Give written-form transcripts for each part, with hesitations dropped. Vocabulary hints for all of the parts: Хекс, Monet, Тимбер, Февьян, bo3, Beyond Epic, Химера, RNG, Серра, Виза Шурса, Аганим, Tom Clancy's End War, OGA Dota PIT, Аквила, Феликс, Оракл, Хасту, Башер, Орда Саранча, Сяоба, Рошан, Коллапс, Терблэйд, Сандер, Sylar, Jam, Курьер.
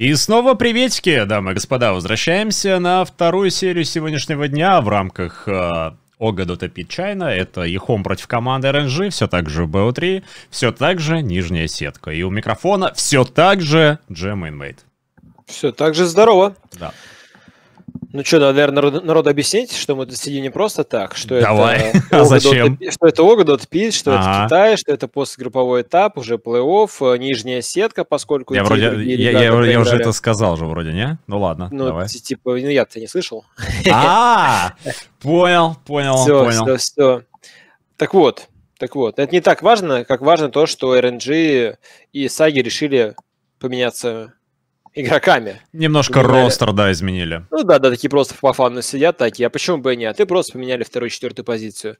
И снова приветики, дамы и господа. Возвращаемся на вторую серию сегодняшнего дня в рамках OGA Dota PIT China. Это EHOME против команды RNG, все так же BO3, все так же нижняя сетка. И у микрофона все так же Джем-Инмейт. Все так же здорово. Да. Ну что, наверное, народ объяснить, что мы тут сидим не просто так, что давай. Это OGA Dota PIT, что это Китай, что это постгрупповой этап, уже плей-офф, нижняя сетка, поскольку... Я уже это сказал же вроде, не? Ну ладно, ну, давай. Типа, ну я-то не слышал. Понял. Все. Так вот, это не так важно, как важно то, что RNG и Саги решили поменяться... игроками. Немножко ростер, да, изменили. Ну да, такие просто по фану сидят, такие, а почему бы и нет? И просто поменяли вторую и четвертую позицию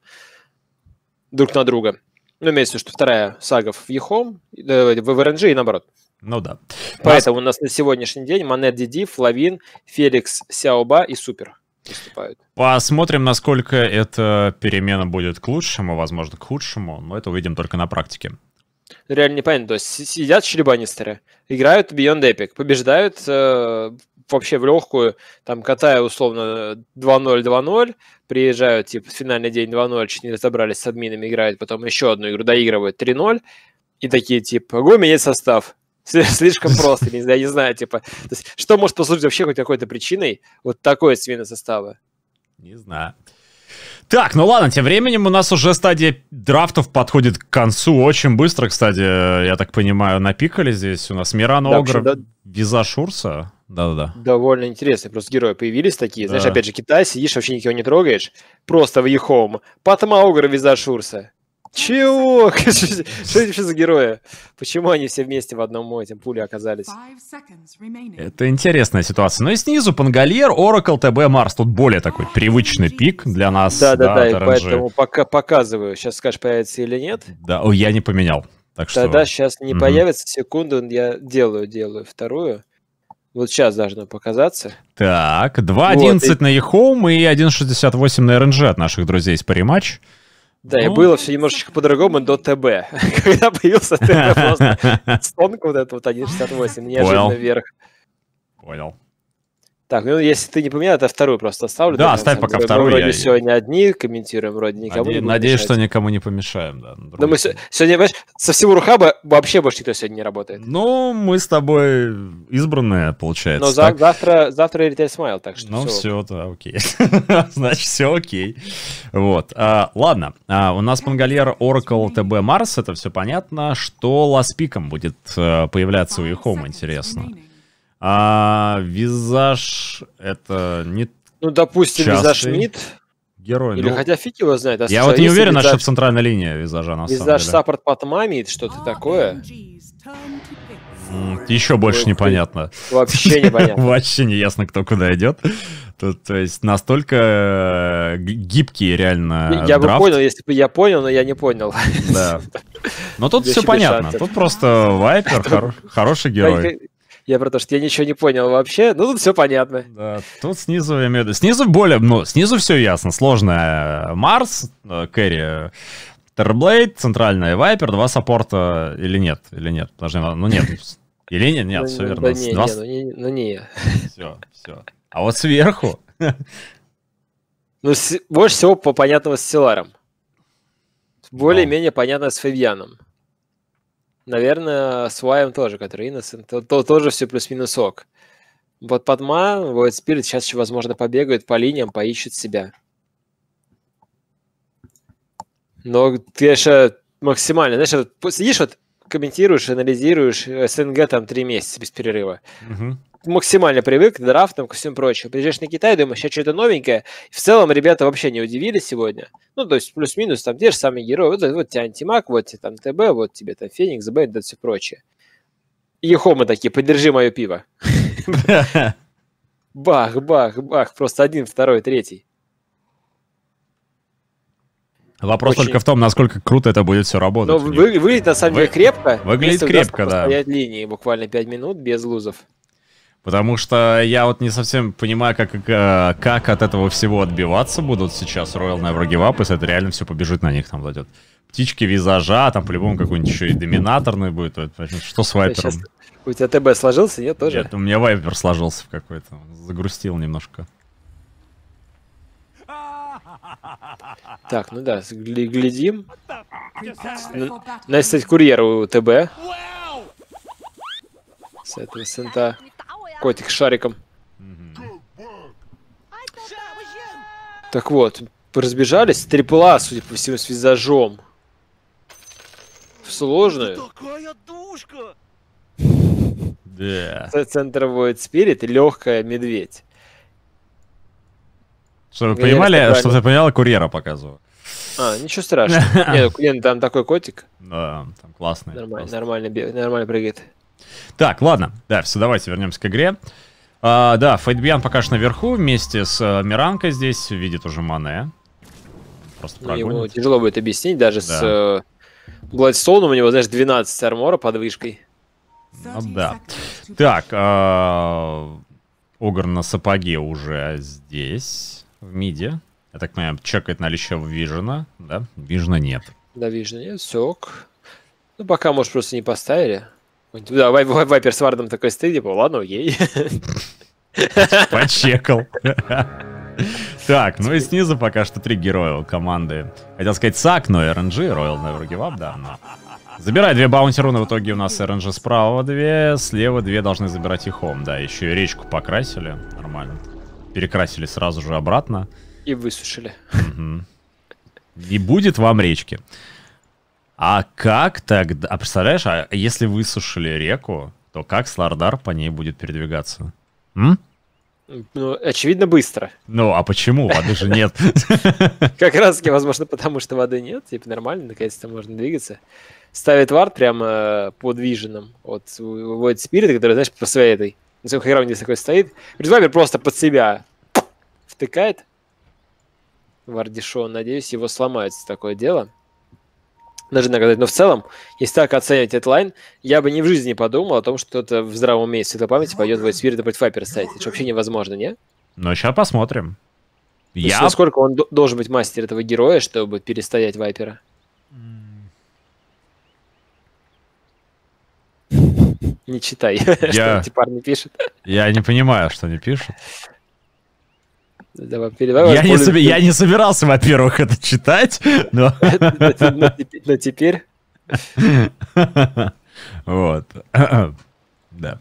друг на друга. Ну, имеется в виду, что вторая сага в EHOME, в РНЖ и наоборот. Ну да. Поэтому у нас на сегодняшний день Monet, Диди, Флавин, Феликс, Сяоба и Супер выступают. Посмотрим, насколько эта перемена будет к лучшему, возможно, к худшему, но это увидим только на практике. Реально непонятно, то есть сидят шлебанистеры, играют Beyond Epic, побеждают вообще в легкую, там катая условно 2-0-2-0, приезжают типа в финальный день 2-0, чуть не разобрались с админами, играют потом еще одну игру, доигрывают 3-0, и такие типа, го менять состав, слишком просто, я не знаю, типа, то есть, что может послужить вообще хоть какой-то причиной вот такой смены состава? Не знаю. Так, ну ладно, тем временем у нас уже стадия драфтов подходит к концу очень быстро, кстати, я так понимаю, напикали здесь у нас Миран, Огр, Виза Шурса, да-да-да. Довольно интересно, просто герои появились такие, да. Знаешь, опять же, Китай, сидишь, вообще никого не трогаешь, просто в EHOME, Патма, Огр, Виза Шурса. Чего? Что это вообще за герои? Почему они все вместе в одном этом пуле оказались? Это интересная ситуация. Ну и снизу Пангольер, Оракл, ТБ, Марс. Тут более такой привычный пик для нас. Да, и поэтому пока показываю. Сейчас скажешь, появится или нет. Да, ой, я не поменял. Так что... Тогда сейчас не появится. Секунду, я делаю вторую. Вот сейчас должно показаться. Так, 2.11 вот, на EHOME и 1.68 на РНЖ от наших друзей с париматч. Да, ну... и было все немножечко по-другому до ТБ. Когда появился ТБ, просто стонка вот это вот 1.68, неожиданно вверх. Понял. Так, ну если ты не поменял, то вторую просто оставлю. Да, оставь пока вторую. Мы вроде сегодня одни комментируем, вроде никому не надеюсь, что никому не помешаем, да. Но мы сегодня, понимаешь, со всего Рухаба вообще больше никто сегодня не работает. Ну, мы с тобой избранные, получается. Но завтра Ритейл Смайл, так что... Ну, все, да, окей. Значит, все окей. Вот, ладно. У нас Пангольер, Оракл, ТБ, Марс, это все понятно. Что ласпиком будет появляться у EHOME, интересно. А Визаж это не... Ну, допустим, Визаж мид. Герой. Или ну... хотя фиг его знает. А я вот не уверен, Визаж... что в центральной линии Визажа на самом деле. Визаж саппорт Патма мид, что-то такое. Еще больше непонятно. Вообще непонятно. Вообще не ясно, кто куда идет. То есть настолько гибкие реально. Я бы понял, если бы я понял, но я не понял. Да. Но тут все понятно. Тут просто Вайпер, хороший герой. Я про то, что я ничего не понял вообще, ну тут все понятно. Да, тут снизу, я имею в виду, снизу все ясно, сложная Марс, Кэрри, Терблэйд, центральная Вайпер, два саппорта или нет, подожди, ну нет, или нет, все верно. Ну не. Все. А вот сверху? Ну больше всего понятного с Силаром, более-менее понятно с Февьяном. Наверное, с Ваем тоже, который Innocent, то тоже все плюс-минус ок. Вот Патма, Void Spirit сейчас еще, возможно, побегает по линиям, поищет себя. Но, конечно, максимально, знаешь, сидишь вот, комментируешь, анализируешь, СНГ там 3 месяца без перерыва. Максимально привык к драфтам, ко всем прочему. Приезжаешь на Китай, думаешь, сейчас что-то новенькое. В целом, ребята вообще не удивились сегодня. Ну, то есть, плюс-минус, там те же самые герои. Вот тебе антимаг, вот тебе там ТБ, вот тебе там Феникс, Бэйд, да все прочее. EHOME такие, подержи мое пиво. Бах, бах, бах. Просто один, второй, третий. Вопрос только в том, насколько круто это будет все работать. Выглядит на самом деле крепко. Выглядит крепко, да. Стоять линии буквально 5 минут без лузов. Потому что я вот не совсем понимаю, как от этого всего отбиваться будут сейчас Royal Never Give Up, если это реально все побежит на них там зайдет. птички Визажа, там по-любому какой-нибудь еще и доминаторный будет. Что с Вайпером? Сейчас... У тебя ТБ сложился, нет, тоже? Нет, у меня Вайпер сложился в какой-то. Загрустил немножко. Так, ну да, глядим. У нас, кстати, курьер у ТБ. С этого сента. Котик с шариком. Так вот, разбежались. Трипла, судя по всему, с Визажом. Сложно. Yeah. Центр Void Spirit, легкая медведь. Чтобы вы понимали, чтобы ты понимала, курьера показываю. А, ничего страшного. Нет, Курьер, там такой котик. Да, там классный. Нормально прыгает. Так, ладно. Да, все, давайте вернемся к игре. Да, Фейдбиан пока что наверху вместе с Миранкой здесь видит уже Моне. Просто прогонит. Ему тяжело будет объяснить, даже с Бладстоуном у него, знаешь, 12 армора под вышкой. Ну, да. Так, Огр на сапоге уже здесь, в миде. Я так понимаю, чекает наличие Вижена, да? Вижена нет. Да, Вижена нет, сёк. Ну, пока, может, просто не поставили. Да, Вайпер с Вардом такой стоит, типа, ладно, окей. Почекал. Так, ну и снизу пока что 3 героя команды. Хотел сказать САК, но RNG, Royal Never Give Up, да, но... Забирает 2 баунти-руны, в итоге у нас RNG справа 2, слева 2 должны забирать EHOME, да, еще и речку покрасили, нормально. Перекрасили сразу же обратно. И высушили. Угу. Не будет вам речки. А как тогда, а представляешь, а если высушили реку, то как Слардар по ней будет передвигаться? М? Ну, очевидно, быстро. Ну, а почему? Воды же нет. Как раз, возможно, потому что воды нет, типа нормально, наконец-то можно двигаться. Ставит вард прямо под виженом от Void Spirit, который, знаешь, по своей этой. На своем хэграунде такой стоит. Вайпер просто под себя втыкает. Вардишо, надеюсь, его сломается такое дело. Даже наказать. Но в целом, если так оценивать этот лайн, я бы ни в жизни не подумал о том, что кто-то в здравом уме и светлой памяти пойдет Void Spirit против Вайпера ставить. Это вообще невозможно, не? Ну, сейчас посмотрим. Я... Насколько он должен быть мастер этого героя, чтобы перестоять Вайпера? Не читай, что эти парни пишут. Я не понимаю, что они пишут. Я не собирался, во-первых, это читать, но... Но теперь... Вот. Да.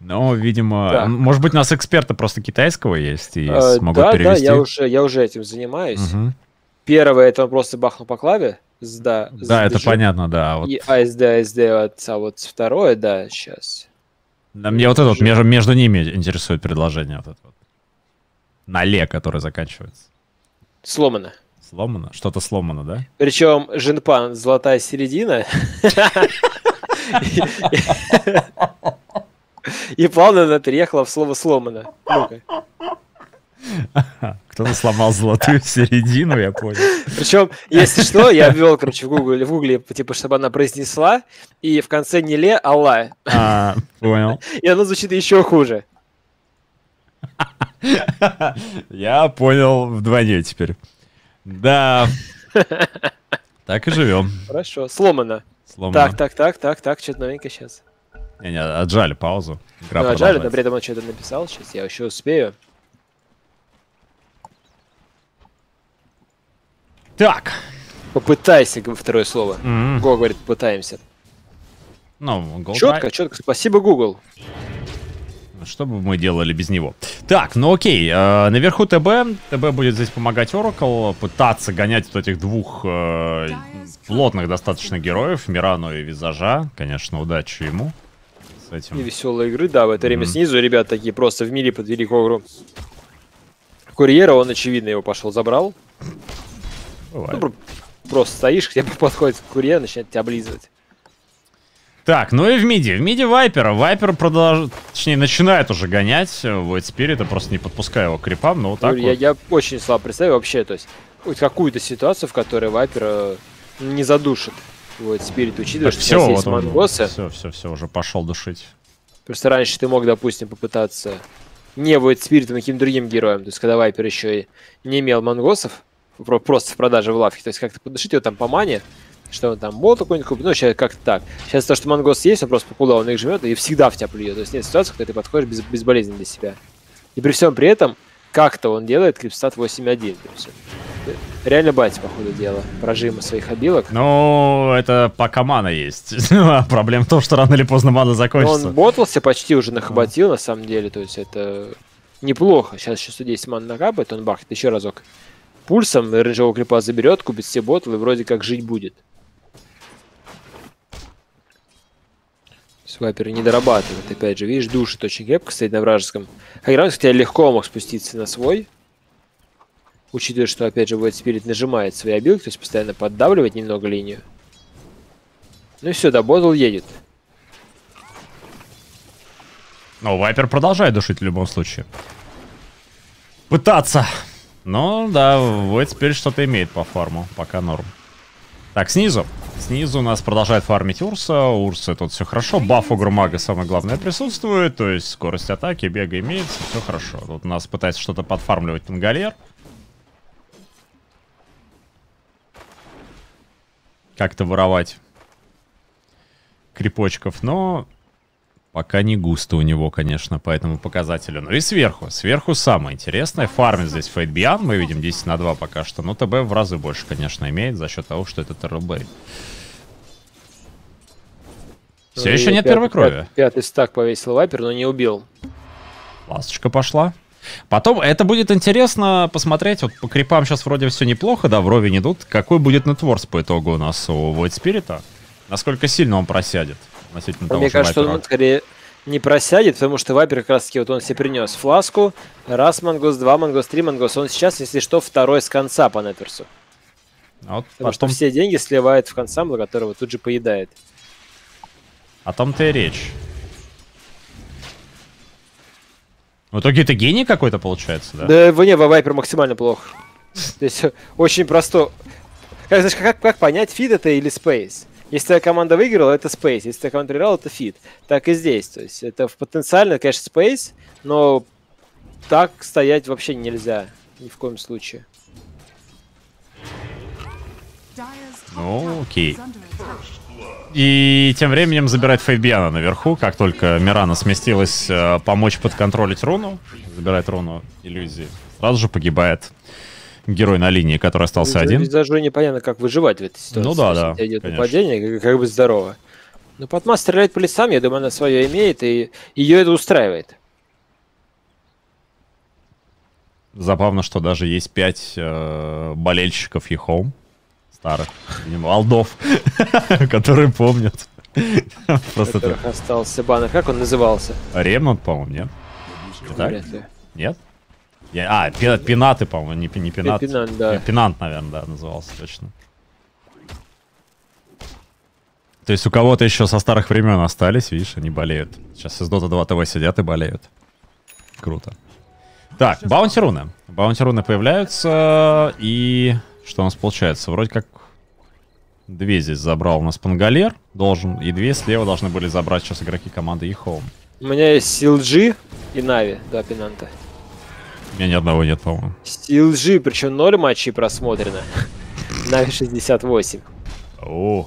Но, видимо... Может быть, у нас эксперты просто китайского есть и смогут перевести? Да, я уже этим занимаюсь. Первое, это он просто бахнул по клаве. Да, это понятно, да. И АСД, а вот второе, да, сейчас. Мне вот это вот, между ними интересует предложение. На ле, которое заканчивается. Сломано. Сломано? Что-то сломано, да? Причем Жинпан, золотая середина. И плавно она переехала в слово «сломано». Кто-то сломал золотую середину, я понял. Причем, если что, я ввел, короче, в гугле, типа, чтобы она произнесла, и в конце не ле, а ла. А, понял. И она звучит еще хуже. Я понял вдвойне теперь. Да. Так и живем. Хорошо, сломано. Так, что-то новенькое сейчас. Не, отжали паузу. Отжали, но при этом он что-то написал. Сейчас я еще успею. Так. Попытайся, второе слово. Google говорит, пытаемся. Ну, четко. Спасибо, Google. Что бы мы делали без него? Так, ну окей. Наверху ТБ. ТБ будет здесь помогать Оракл. Пытаться гонять вот этих двух плотных достаточно героев. Мирану и Визажа. Конечно, удачи ему. С этим. И веселые игры, да. В это время снизу ребята такие просто в мире подвели к Огру. Курьера, он, очевидно, его пошел забрал. Ну, просто стоишь, к тебе подходит курьер, начинает тебя облизывать. Так, ну и в миде. В миде Вайпера. Вайпер начинает уже гонять Void Spirit, просто не подпуская его к крипам, но вот так вот. Я очень слабо представил вообще, то есть, какую-то ситуацию, в которой Вайпер не задушит Void Spirit, учитывая, так, что все, вот мангосы. Все, уже пошел душить. Просто раньше ты мог, допустим, попытаться не Void Spirit, а каким-то другим героем, то есть, когда Вайпер еще и не имел мангосов, просто в продаже в лавке. То есть как-то подышить его там по мане, что он там болт какой-нибудь купит, ну сейчас как-то так. Сейчас то, что Мангос есть, он просто по кулдауну их жмет и всегда в тебя плюет. То есть нет ситуации, когда ты подходишь безболезненно для себя. И при всем при этом как-то он делает крипстат 8-1. Реально бать, по ходу дела, прожимы своих обилок. Ну, это пока мана есть. Проблема в том, что рано или поздно мана закончится. Но он ботался, почти уже нахаботил, на самом деле. То есть это неплохо. Сейчас 610 ман накапает, он бахнет еще разок пульсом, рейнджевого крипа заберет, купит все ботлы, и вроде как жить будет. Вайпер не дорабатывает, опять же, видишь, душит очень крепко, стоит на вражеском. Хайграунд, хотя легко мог спуститься на свой. Учитывая, что, опять же, Void Spirit нажимает свои обилки, то есть постоянно поддавливает немного линию. Ну и все, доботл едет. Но Вайпер продолжает душить в любом случае. Пытаться. Но, да, Void Spirit что-то имеет по фарму, пока норм. Так, снизу. Снизу у нас продолжает фармить Урса. У Урса тут все хорошо. Баф у Грумага самое главное присутствует. То есть скорость атаки, бега имеется. Все хорошо. Тут у нас пытается что-то подфармливать Пангольер. Как-то воровать крипочков. Но пока не густо у него, конечно, по этому показателю. Ну и сверху. Сверху самое интересное. Фармит здесь Фейтбиан. Мы видим 10 на 2 пока что. Но ТБ в разы больше, конечно, имеет за счет того, что это Терблэйд. Все еще нет первой крови. Пятый стак повесил Вайпер, но не убил. Ласточка пошла. Потом это будет интересно посмотреть. Вот по крипам сейчас вроде все неплохо, да, вровень идут. Какой будет нетворс по итогу у нас у Void Spirit? Насколько сильно он просядет? Относительно того, мне кажется, Вайпера. Что он скорее не просядет, потому что Вайпер как раз таки вот он себе принес фласку. Раз Мангос, два Мангос, три Мангос. Он сейчас, если что, второй с конца по Неперсу. А вот потому потом... что все деньги сливает в консамбл, которого тут же поедает. О том-то и речь. В итоге это гений какой-то получается, да? Да, не, Вайпер максимально плохо. То есть очень просто. Как, знаешь, как понять, фид это или спейс? Если твоя команда выиграла, это спейс. Если твоя команда проиграла, это фид. Так и здесь. То есть это потенциально, конечно, спейс, но так стоять вообще нельзя. Ни в коем случае. Ну, окей. И тем временем забирает Фейбиана наверху, как только Мирана сместилась помочь подконтролить руну. Забирает руну иллюзии. Сразу же погибает герой на линии, который остался один. Даже непонятно, как выживать в этой ситуации. Ну да, да. Идет нападение, как бы здорово. Но Патма стреляет по лесам, я думаю, она свое имеет, и ее это устраивает. Забавно, что даже есть 5 болельщиков EHOME. Старых, алдов, которые помнят. Просто так. Остался баннер. Как он назывался? Ремонт, по-моему, нет? Нет? А, пинаты, по-моему, не пинат. Пинант, наверное, да, назывался точно. То есть у кого-то еще со старых времен остались, видишь, они болеют. Сейчас из Dota 2 ТВ сидят и болеют. Круто. Так, баунти-руны. Баунти-руны появляются и... Что у нас получается? Вроде как 2 здесь забрал у нас Пангольер. Должен. И 2 слева должны были забрать сейчас игроки команды EHOME. У меня есть CLG и Нави, да, Пинанта. У меня ни одного нет, по-моему. CLG, причем 0 матчей просмотрено. Нави 68. О,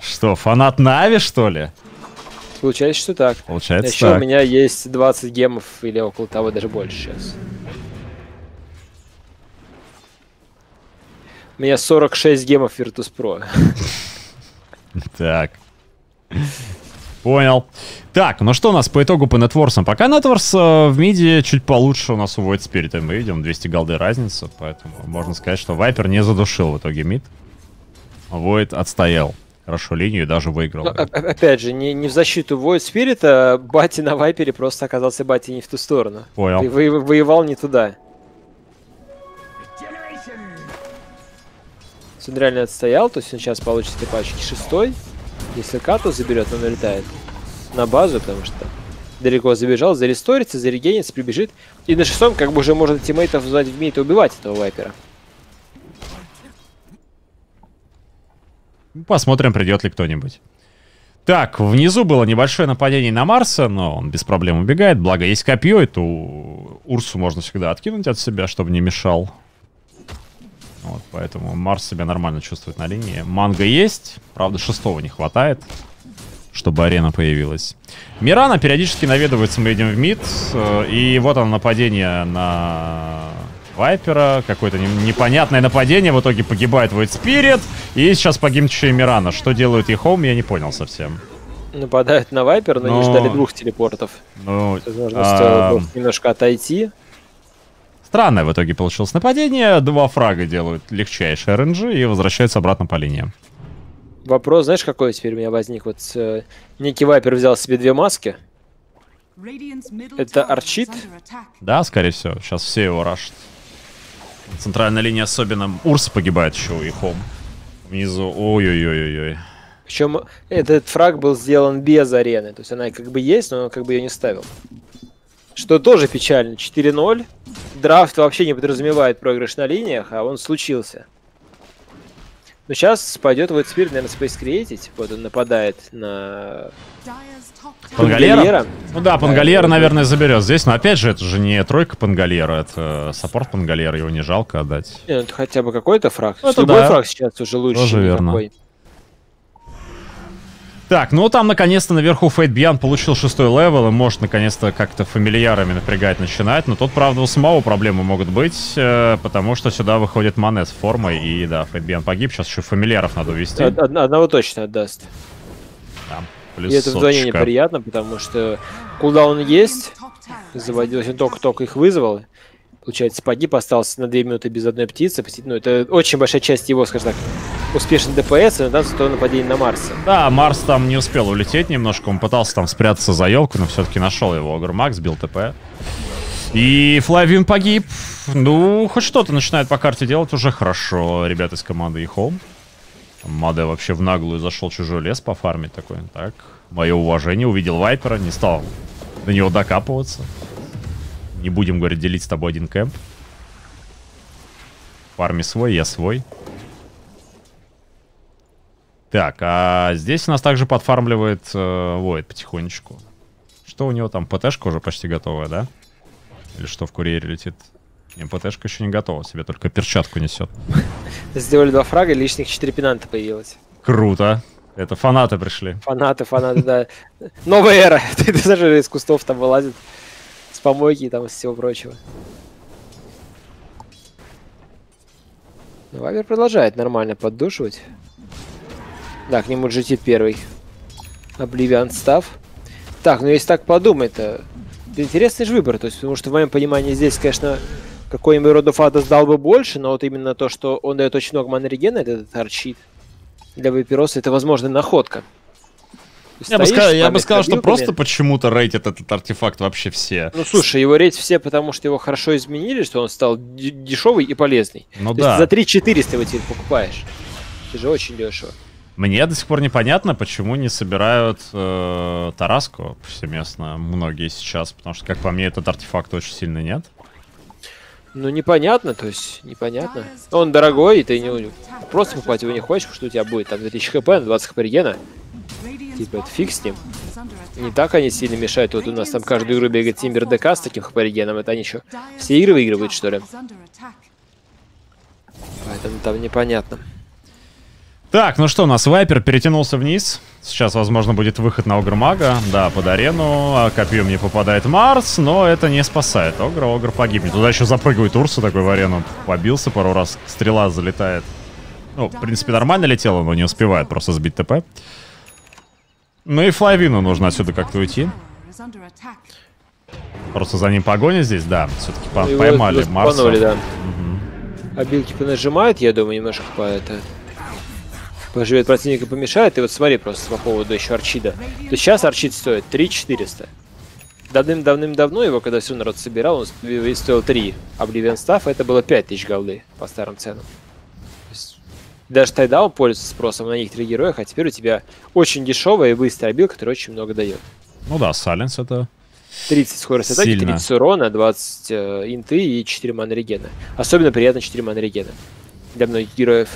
что, фанат Нави, что ли? Получается, что так. Получается еще так. У меня есть 20 гемов или около того, даже больше сейчас. У меня 46 гемов Virtus.pro. Так. Понял. Так, ну что у нас по итогу по нетворсам? Пока нетворс в миде чуть получше у нас у Void Spirit. Мы видим 200 голды разница, поэтому можно сказать, что Вайпер не задушил в итоге мид. Void отстоял хорошо линию и даже выиграл. Но, опять же, не в защиту Void Spirit, а бати на Вайпере просто оказался бати не в ту сторону. Понял. Ты воевал не туда. Он реально отстоял, то есть он сейчас получит пачки 6. Если Кату заберет, он улетает на базу, потому что далеко забежал, заресторится, зарегенится, прибежит. И на 6 как бы уже можно тиммейтов звать в мид и убивать этого Вайпера. Посмотрим, придет ли кто-нибудь. Так, внизу было небольшое нападение на Марса, но он без проблем убегает. Благо есть копье, эту Урсу можно всегда откинуть от себя, чтобы не мешал. Вот, поэтому Марс себя нормально чувствует на линии. Манго есть, правда, шестого не хватает, чтобы арена появилась. Мирана периодически наведывается, мы видим, в мид. И вот оно, нападение на Вайпера. Какое-то непонятное нападение. В итоге погибает Void Spirit. И сейчас погибнет еще и Мирана. Что делают EHOME, я не понял совсем. Нападают на Вайпер, но не ждали двух телепортов. Ну, возможно, немножко отойти. Странное в итоге получилось нападение. Два фрага делают легчайшие RNG и возвращаются обратно по линии. Вопрос, знаешь, какой теперь у меня возник? Вот некий Вайпер взял себе две маски. Это Архит? Да, скорее всего. Сейчас все его рашат. Центральная линия особенно. Урса погибает еще у EHOME. Внизу. Ой-ой-ой-ой-ой. Причем этот фраг был сделан без арены. То есть она как бы есть, но он как бы ее не ставил. Что тоже печально. 4-0. Драфт вообще не подразумевает проигрыш на линиях, а он случился. Но сейчас пойдет вот Spirit, наверное, спейс-креатить. Вот он нападает на Пангольера. Ну да, Пангольер, наверное, заберет здесь. Но опять же, это же не тройка Пангольера, это саппорт Пангольера. Его не жалко отдать. Не, ну, это хотя бы какой-то фраг. Ну, это любой, да, фраг сейчас уже лучше. Тоже верно. Так, ну там наконец-то наверху Фейтбьян получил 6-й левел и может наконец-то как-то фамильярами напрягать начинать. Но тут, правда, у самого проблемы могут быть, потому что сюда выходит Monet с формой. И да, Фейтбьян погиб, сейчас еще фамильяров надо увести. Одного точно отдаст. Да, плюс и это вдвойне неприятно, потому что кулдаун есть. Заводилось, он только-только их вызвал. Получается, погиб, остался на 2 минуты без одной птицы. Ну, это очень большая часть его, скажем так, успешный ДПС, но там зато нападение на Марса. Да, Марс там не успел улететь немножко, он пытался там спрятаться за елку, но все-таки нашел его. Огр Макс сбил ТП. И Флавин погиб. Ну, хоть что-то начинает по карте делать, уже хорошо. Ребята из команды EHOME. Маде вообще в наглую зашел чужой лес пофармить такой. Так, мое уважение, увидел Вайпера, не стал до него докапываться. Не будем, говорит, делить с тобой один кэмп. Фарми свой, я свой. Так, а здесь у нас также подфармливает Void потихонечку. Что у него там, ПТшка уже почти готовая, да? Или что в Курьере летит? ПТшка еще не готова, себе только перчатку несет. Сделали 2 фрага, лишних 4 пинанта появилось. Круто. Это фанаты пришли. Фанаты, да. Новая эра. Ты даже из кустов там вылазит. С помойки и там всего прочего. Но Вайпер продолжает нормально поддушивать. Да, к нему джетит первый. Обливион Стаф. Так, ну если так подумать, это интересный же выбор. То есть, потому что в моем понимании здесь, конечно, какой-нибудь роду фата сдал бы больше, но вот именно то, что он дает очень много манрегена, этот арчит для Вайпероса, это, возможно, находка. Я бы сказал, что просто почему-то рейтят этот артефакт вообще все. Ну слушай, его рейтят все, потому что его хорошо изменили, что он стал дешевый и полезный. Ну да. За 3400 его теперь покупаешь. Это же очень дешево. Мне до сих пор непонятно, почему не собирают Тараску повсеместно многие сейчас, потому что, как по мне, этот артефакт очень сильно нет. Ну непонятно, то есть непонятно. Он дорогой, и ты не просто покупать его не хочешь, потому что у тебя будет там 2000 хп на 20 хп регена. Типа, это фиг с ним. Не так они сильно мешают. Вот у нас там каждую игру бегает Тимбер ДК с таким хп-регеном. Это они еще все игры выигрывают, что ли? Поэтому там непонятно. Так, ну что, у нас Вайпер перетянулся вниз. Сейчас, возможно, будет выход на Огр Мага. Да, под арену. А копьем не попадает Марс, но это не спасает Огра. Огр погибнет. Туда еще запрыгивает Урса такой в арену. Побился пару раз. Стрела залетает. Ну, в принципе, нормально летела, но не успевает просто сбить ТП. Ну и Флавину нужно отсюда как-то уйти. Просто за ним погоня здесь, да. Все-таки поймали Марса. Да. Угу. Обилки понажимают, я думаю, немножко поживет противника, помешает. И вот смотри просто по поводу еще Арчида. То есть сейчас Арчид стоит 3400. Давным-давным-давно его, когда все народ собирал, он стоил 3. Обливион Стаф, это было 5000 голды по старым ценам. Даже тогда он пользуется спросом на них 3 героя, а теперь у тебя очень дешевая и быстрая билд, которая очень много дает. Ну да, Саленс это 30 скорость атаки, 30 урона, 20 инты и 4 манрегена. Особенно приятно 4 манрегена для многих героев.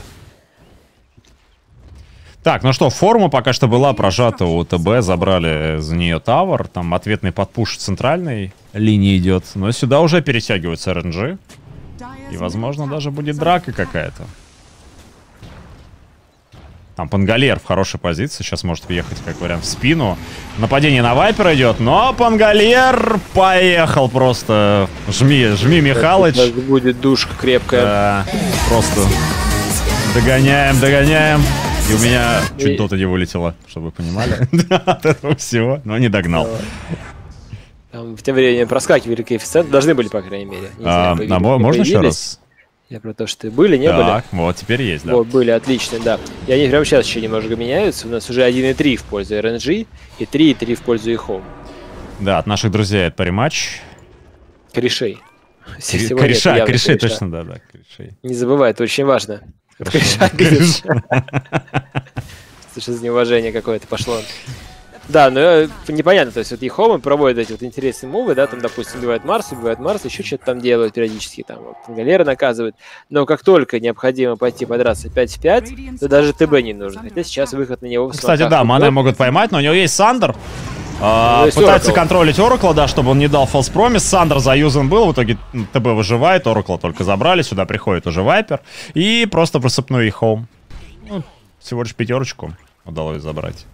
Так, ну что, форма пока что была прожата у ТБ, забрали за нее тавер, там ответный подпуш центральной линии идет, но сюда уже перетягиваются РНГ. И, возможно, даже будет драка какая-то. Там Пангольер в хорошей позиции. Сейчас может въехать, как вариант, в спину. Нападение на Вайпер идет, но Пангольер поехал просто. Жми, Михалыч. Сейчас будет душка крепкая. Да, просто догоняем. И у меня чуть дота не вылетело, чтобы вы понимали. От этого всего, но не догнал. Там в те время проскакивали коэффициенты, должны были, по крайней мере. Можно еще раз? Я про то, что были, не были. Так, вот теперь есть, да. Вот, были, отлично, да. И они прямо сейчас еще немножко меняются. У нас уже 1.3 в пользу RNG и 3.3 в пользу EHOME. Да, от наших друзей это париматч. Корешей. Корешей, точно, да. Корешей. Не забывай, это очень важно. Сейчас неуважение какое-то пошло. Да, но непонятно, то есть вот EHOME проводят эти вот интересные мувы, да, там, допустим, убивают Марс, еще что-то там делают периодически, там, вот, Пангольера наказывают, но как только необходимо пойти подраться 5 в 5, то даже ТБ не нужно, хотя сейчас выход на него... Кстати, да, маны могут поймать, но у него есть Сандер, пытается контролить Оракла, да, чтобы он не дал False Promise, Сандер заюзан был, в итоге ТБ выживает, Оракла только забрали, сюда приходит уже Вайпер, и просто просыпную EHOME. Ну, всего лишь 5-ку удалось забрать.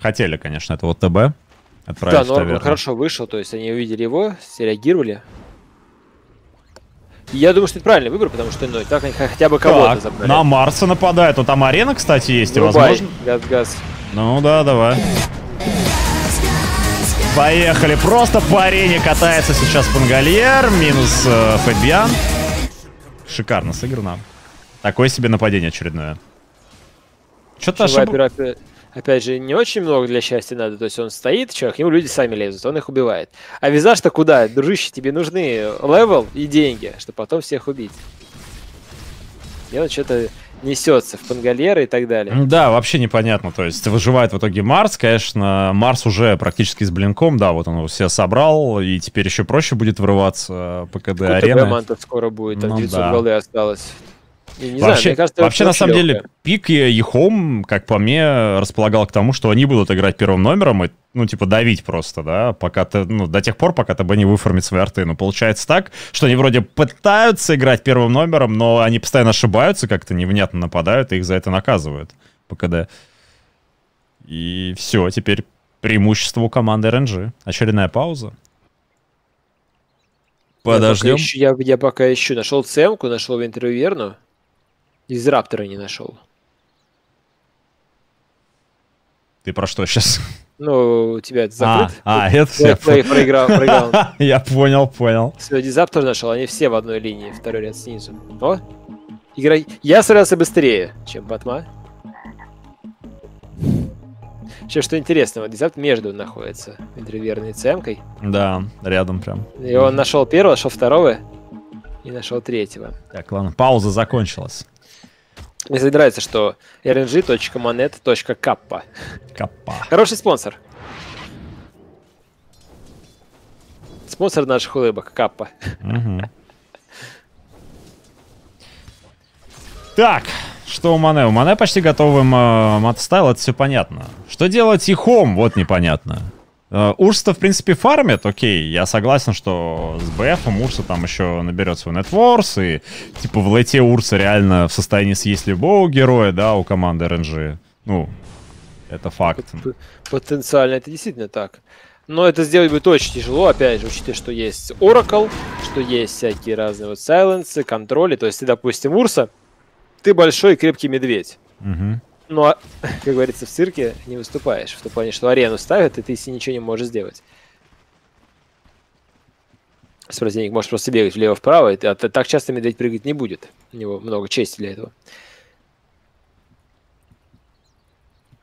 Хотели, конечно, это вот ТБ отправить. Да, но Оракл хорошо вышел, то есть они увидели его, среагировали. Я думаю, что это правильный выбор, потому что ну, так они хотя бы кого-то забрали. На Марса нападает, но там арена, кстати, есть, и возможно. Газ. Ну да, давай. Поехали, просто по арене катается сейчас Пангольер, минус Февьян. Шикарно сыграно. Такое себе нападение очередное. Что-то ошибка. Опять же, не очень много для счастья надо, то есть он стоит, человек, ему люди сами лезут, он их убивает. А Визаж-то куда? Дружище, тебе нужны левел и деньги, чтобы потом всех убить. И он что-то несется в Пангольера и так далее. Да, вообще непонятно, то есть выживает в итоге Марс, конечно, Марс уже практически с блинком, да, вот он его все собрал, и теперь еще проще будет врываться по КД арене. Мантов скоро будет, там 900 голды осталось. Вообще, на самом деле, пик EHOME, как по мне, располагал к тому, что они будут играть первым номером и, ну, типа, давить просто, да, пока ты, ну, до тех пор, пока ТБ не выформит свои арты. Но получается так, что они вроде пытаются играть первым номером, но они постоянно ошибаются, как-то невнятно нападают, и их за это наказывают по КД. И все, теперь преимущество у команды RNG. Очередная пауза. Подождем. Я пока ищу. Нашел ЦМ-ку, нашел Винтерверну. Из Раптора не нашел. Ты про что сейчас? Ну, у тебя это закрыт. Это все. Проиграл. Я понял. Все, Дизраптор нашел, они все в одной линии, второй ряд снизу. О, играй. Я сражался быстрее, чем Патма. Сейчас что интересного, Дизраптор между находится, интроверной ЦМ-кой. Да, рядом прям. И он нашел первого, нашел второго и нашел третьего. Так, ладно, пауза закончилась. Мне нравится, что rng.monet.kappa. Хороший спонсор. Спонсор наших улыбок, Каппа. Так, что у Моне? У Моне почти готовым матстайл, это все понятно. Что делать EHOME, вот непонятно. Урса-то, в принципе, фармит, окей, я согласен, что с БФом Урса там еще наберет свой нетворс, и, типа, в лейте Урса реально в состоянии съесть любого героя, да, у команды RNG. Ну, это факт. Потенциально это действительно так. Но это сделать будет очень тяжело, опять же, учитывая, что есть Оракл, что есть всякие разные вот сайленсы, контроли, то есть ты, допустим, Урса, ты большой и крепкий медведь. Но, как говорится, в цирке не выступаешь. В том плане, что арену ставят, и ты если ничего не можешь сделать. С противником можешь просто бегать влево-вправо, а так часто медведь прыгать не будет. У него много чести для этого.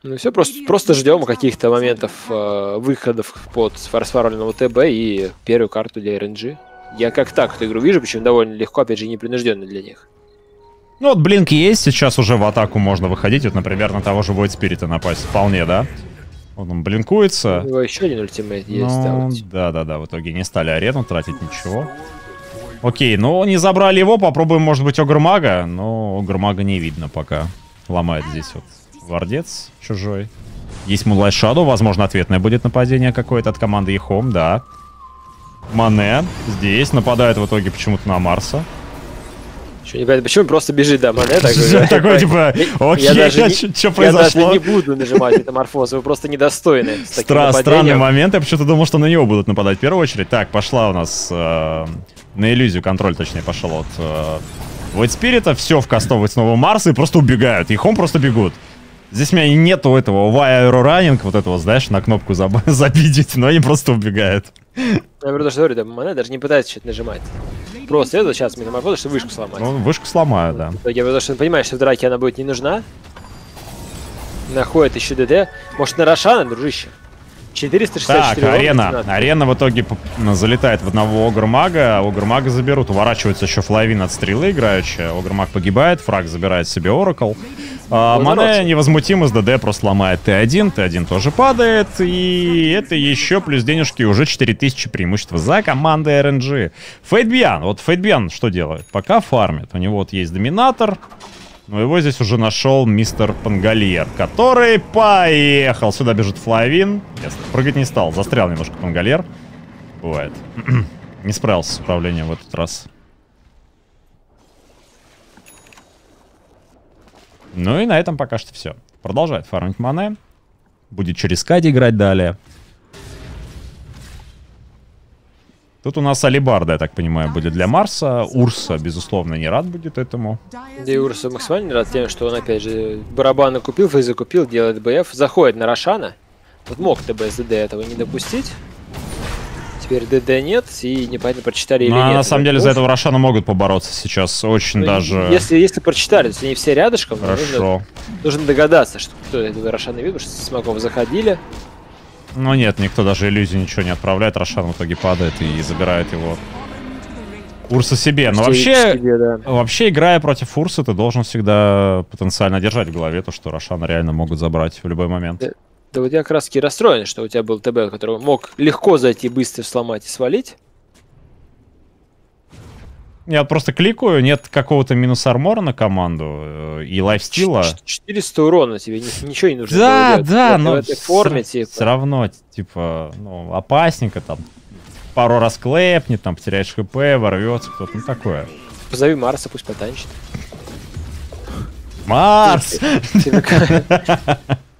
Ну все, просто ждем каких-то моментов выходов под сфарсфарольного ТБ и первую карту для RNG. Я как так эту игру вижу, причем довольно легко, опять же, непринужденно для них. Ну вот блинки есть, сейчас уже в атаку можно выходить. Вот, например, на того же Void Spirit напасть вполне, да? Он блинкуется. У него еще один ультимейт есть. Ну, да, в итоге не стали арену тратить, ничего. Окей, ну не забрали его, попробуем, может быть, Огр Мага. Но Огр Мага не видно пока. Ломает здесь вот вардец чужой. Есть Moonlight Shadow, возможно, ответное будет нападение какое-то от команды EHOME, да. Monet здесь нападает в итоге почему-то на Марса. Что не понятно, почему просто бежит, да, Monet? Такой, типа, окей, что произошло? Я даже не буду нажимать метаморфозы, вы просто недостойны. Странный момент, я почему-то думал, что на него будут нападать в первую очередь. Так, пошла у нас на иллюзию, контроль точнее пошел от Void Spirit, все вкастовывает снова Марса и просто убегают, EHOME просто бегут. Здесь у меня нету этого вайро-раннинг, вот этого, знаешь, на кнопку забить, но они просто убегают. Я говорю, что говорю, Monet даже не пытается что-то нажимать. Просто это сейчас метаморфоза, чтобы вышку сломать. Ну, вышку сломаю, да. Я говорю, что понимаешь, что в драке она будет не нужна. Находит еще ДД. Может, на Рошана, дружище? 464. Так, арена. Арена в итоге залетает в одного Огр-мага. Огр-мага заберут. Уворачивается еще Флавин от стрелы играющая. Огр-маг погибает. Фраг забирает себе Оракл. Monet невозмутимо с ДД просто ломает Т1. Т1 тоже падает. И это еще плюс денежки. Уже 4000 преимущества за командой RNG. Фейтбиан. Вот Фейтбиан что делает? Пока фармит. У него вот есть Доминатор. Но его здесь уже нашел мистер Pangolier, который поехал. Сюда бежит Флавин. Ясно. Прыгать не стал. Застрял немножко Pangolier. Бывает. Не справился с управлением в этот раз. Ну и на этом пока что все. Продолжает фармить Monet. Будет через Скади играть далее. Тут у нас алибарда, я так понимаю, будет для Марса. Урса, безусловно, не рад будет этому. Да и Урса максимально не рад тем, что он, опять же, барабаны купил, фейзы купил, делает БФ, заходит на Рошана. Вот мог ТБ с ДД этого не допустить. Теперь ДД нет, и непонятно, прочитали или нет. На самом деле, за этого Рошана могут побороться сейчас, очень даже... Если прочитали, то они все рядышком, нужно догадаться, что кто это Рошана видел, что с Смоков заходили. Но нет, никто даже иллюзию ничего не отправляет. Рошан в итоге падает и забирает его. Урса себе. Но вообще, играя против Урса, ты должен всегда потенциально держать в голове то, что Рошана реально могут забрать в любой момент. Да вот я как раз-таки расстроен, что у тебя был ТБ, который мог легко зайти, быстро сломать и свалить. Я просто кликаю, нет какого-то минус армора на команду и лайфстила. 400 урона тебе, ничего не нужно. Да, да, но все равно, типа, ну, опасненько там. Пару раз клепнет, там, потеряешь хп, ворвется, кто-то, ну, такое. Позови Марса, пусть потанчит. Марс!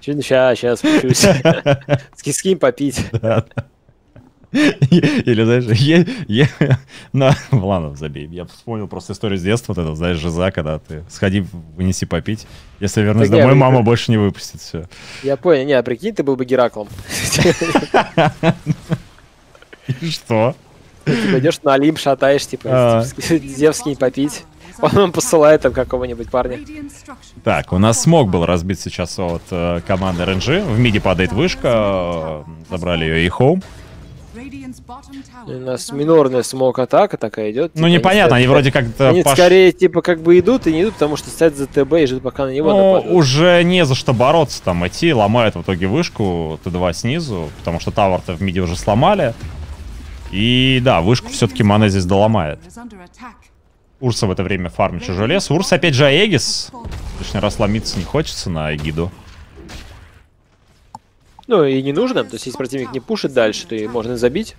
Сейчас, включусь. Скинь попить. Или, знаешь, ладно, забей. Я вспомнил просто историю с детства, вот это, знаешь, жиза, когда ты сходи, вынеси попить. Если вернусь домой, мама больше не выпустит, все. Я понял, не, а прикинь, ты был бы Гераклом. И что? Ты пойдешь на Олимп, шатаешь, типа, Зевс не попить. Он нам посылает там какого-нибудь парня. Так, у нас смог был разбит сейчас от команды RNG. В миде падает вышка, забрали ее EHOME. У нас минорная смок-атака такая идет. Ну, типа, непонятно, они вроде как-то... Они скорее, типа, как бы идут и не идут, потому что стоят за ТБ и ждут, пока на него нападут. Уже не за что бороться, там, идти, ломают в итоге вышку Т2 снизу, потому что тавер-то в миде уже сломали. И, да, вышку все-таки Monet здесь доломает. Урса в это время фармит чужой лес. Урса опять же Аегис. Лишний раз ломиться не хочется на Аегиду. Ну и не нужно, то есть если противник не пушит дальше, то и можно забить.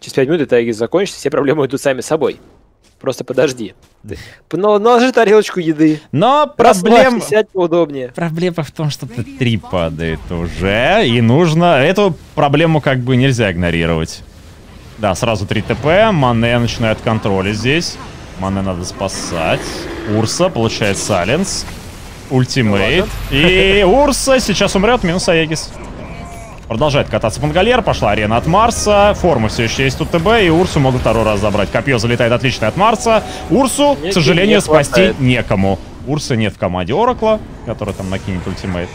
Через 5 минут это игра закончится, все проблемы идут сами собой. Просто подожди. Наложи тарелочку еды. Но проблема... Проблема в том, что Т3 падает уже, и нужно... Эту проблему как бы нельзя игнорировать. Да, сразу 3 ТП, Monet начинает контроли здесь. Monet надо спасать. Урса получает сайленс. Ультимейт. И Урса сейчас умрет, минус Аегис. Продолжает кататься Pangolier, пошла арена от Марса, форма все еще есть у ТБ, и Урсу могут второй раз забрать. Копье залетает отлично от Марса, Урсу, к сожалению, спасти некому. Урса нет в команде Оракла, который там накинет ультимейт.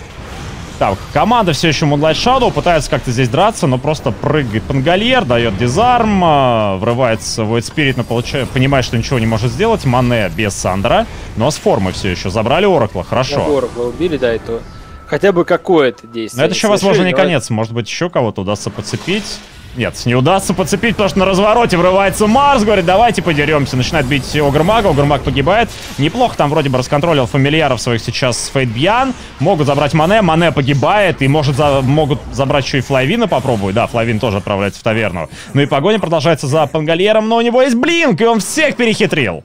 Так, команда все еще Moonlight Shadow, пытается как-то здесь драться, но просто прыгает Pangolier, дает дизарм, врывается Void Spirit, но понимает, что ничего не может сделать. Monet без Сандера, но с формы все еще забрали Оракла, хорошо. Оракла убили, да, это... Хотя бы какое-то действие. Но это еще, возможно, не конец. Может быть, еще кого-то удастся подцепить. Нет, не удастся подцепить, потому что на развороте врывается Марс, говорит, давайте подеремся. Начинает бить Огр-мага, Огр-маг погибает. Неплохо там вроде бы расконтролил фамильяров своих сейчас Фейт-Бьян. Могут забрать Моне, Моне погибает, и могут забрать еще и Флавина, попробуй. Да, Флавин тоже отправляется в таверну. Ну и погоня продолжается за Пангольером, но у него есть блинк, и он всех перехитрил.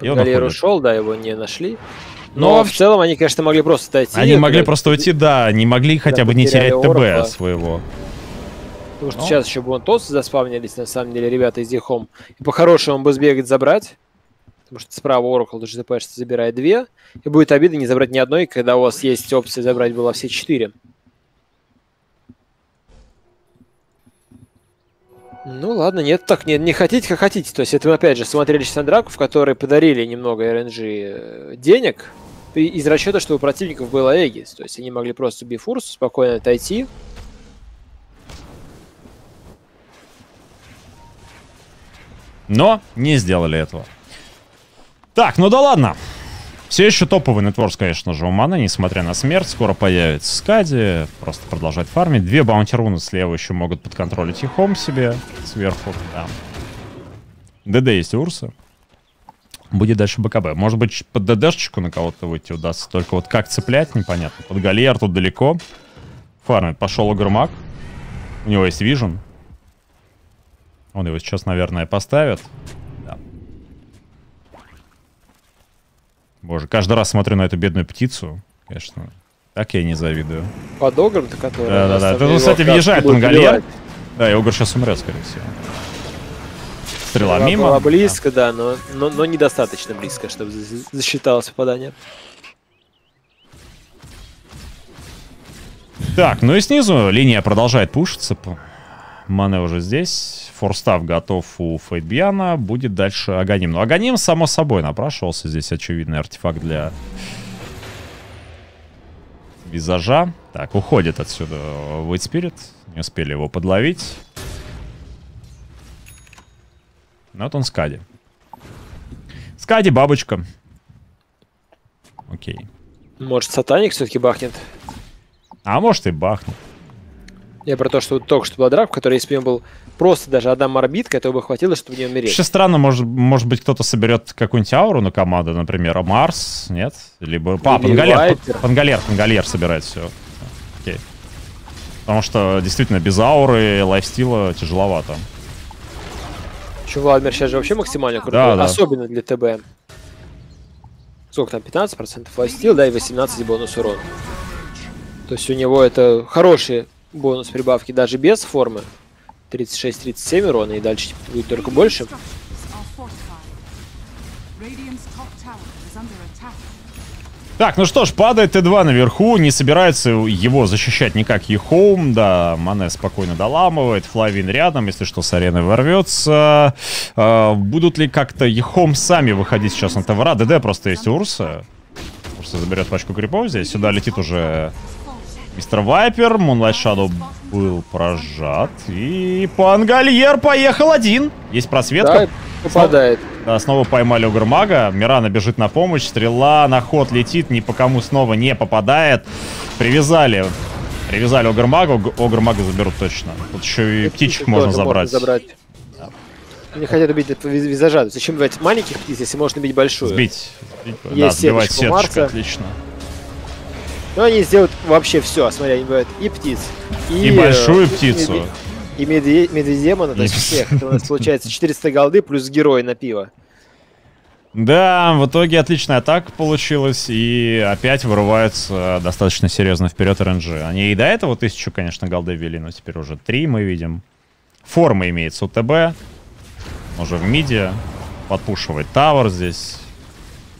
Пангольер ушел, да, его не нашли. Но в целом они, конечно, могли просто отойти. Они могли просто уйти, да, не могли хотя бы не терять ТБ своего. Потому что сейчас еще бунтосы заспавнились, на самом деле, ребята из EHOME. И по-хорошему бы сбегать забрать. Потому что справа Оракл даже ДПшится, забирает две. И будет обидно не забрать ни одной, когда у вас есть опция забрать было все четыре. Ну ладно, нет, так нет, не хотите, как хотите. То есть это мы опять же смотрели сейчас на драку, в которой подарили немного RNG денег. Из расчета, что у противников было Эгис. То есть они могли просто убить Урсу, спокойно отойти. Но не сделали этого. Так, ну да ладно. Все еще топовый нетворс, конечно же, у Мана, несмотря на смерть. Скоро появится Скади, просто продолжать фармить. Две баунти-руны слева еще могут подконтролить EHOME себе. Сверху, да. ДД есть у Урса. Будет дальше БКБ. Может быть, под ДДшечку на кого-то выйти удастся. Только вот как цеплять, непонятно. Под Галиер тут далеко. Фармит. Пошел Огр-маг. У него есть вижен. Он его сейчас, наверное, поставит. Да. Боже, каждый раз смотрю на эту бедную птицу. Конечно, так я не завидую. Под Огром-то, который... Да-да-да, тут, кстати, въезжает Пангольер. Да, и Огр сейчас умрет, скорее всего. Стрела мимо. Близко, да, но недостаточно близко, чтобы засчиталось попадание. Так, ну и снизу линия продолжает пушиться. Мане уже здесь. Форстав готов у Фейтбьяна. Будет дальше Аганим. Но Аганим, само собой, напрашивался. Здесь очевидный артефакт для Визажа. Так, уходит отсюда Void Spirit. Не успели его подловить. Ну, вот он Скади. Скади, бабочка. Окей. Может, Сатаник все-таки бахнет? А может и бахнет. Я про то, что только что была драка, в которой, если бы у него был просто даже одна морбитка, то бы хватило, чтобы не умереть. Вообще странно, может быть, кто-то соберет какую-нибудь ауру на команду, например, Марс, нет? Либо... Пангольер собирает все. Окей. Потому что, действительно, без ауры и лайфстила тяжеловато. Еще Владимир сейчас же вообще максимально крутой, да, особенно для ТБ. Сколько там, 15% лайфстил, да, и 18 бонус урона. То есть у него это хорошие... Бонус прибавки даже без формы. 36-37 урона, и дальше будет только больше. Так, ну что ж, падает Т2 наверху, не собирается его защищать никак EHOME, да, Мане спокойно доламывает, Флавин рядом, если что, с арены ворвется. Будут ли как-то EHOME сами выходить сейчас на ТВР? ДД просто есть у Урса. Урса заберет пачку крипов здесь, сюда летит уже... Мистер Вайпер, Moonlight Shadow был прожат, и Пангольер поехал один. Есть просветка. Да, попадает. Да, снова поймали Огр-мага, Мирана бежит на помощь, стрела на ход летит, ни по кому снова не попадает. Привязали Огр-мага, Огр-мага заберут точно. Тут еще и птичек можно забрать. Да. Они хотят убить Визажа, зачем убивать маленьких птиц, если можно убить большую? Сбивать сеточку, отлично. Но они сделают вообще все, смотри, они бывают и птиц, и большую птицу, и медведемона, то есть всех. Это у нас получается 400 голды плюс герой на пиво. Да, в итоге отличная атака получилась, и опять вырываются достаточно серьезно вперед РНЖ. Они и до этого 1000, конечно, голды вели, но теперь уже 3 мы видим. Форма имеется у ТБ, уже в миде, подпушивает тавер здесь.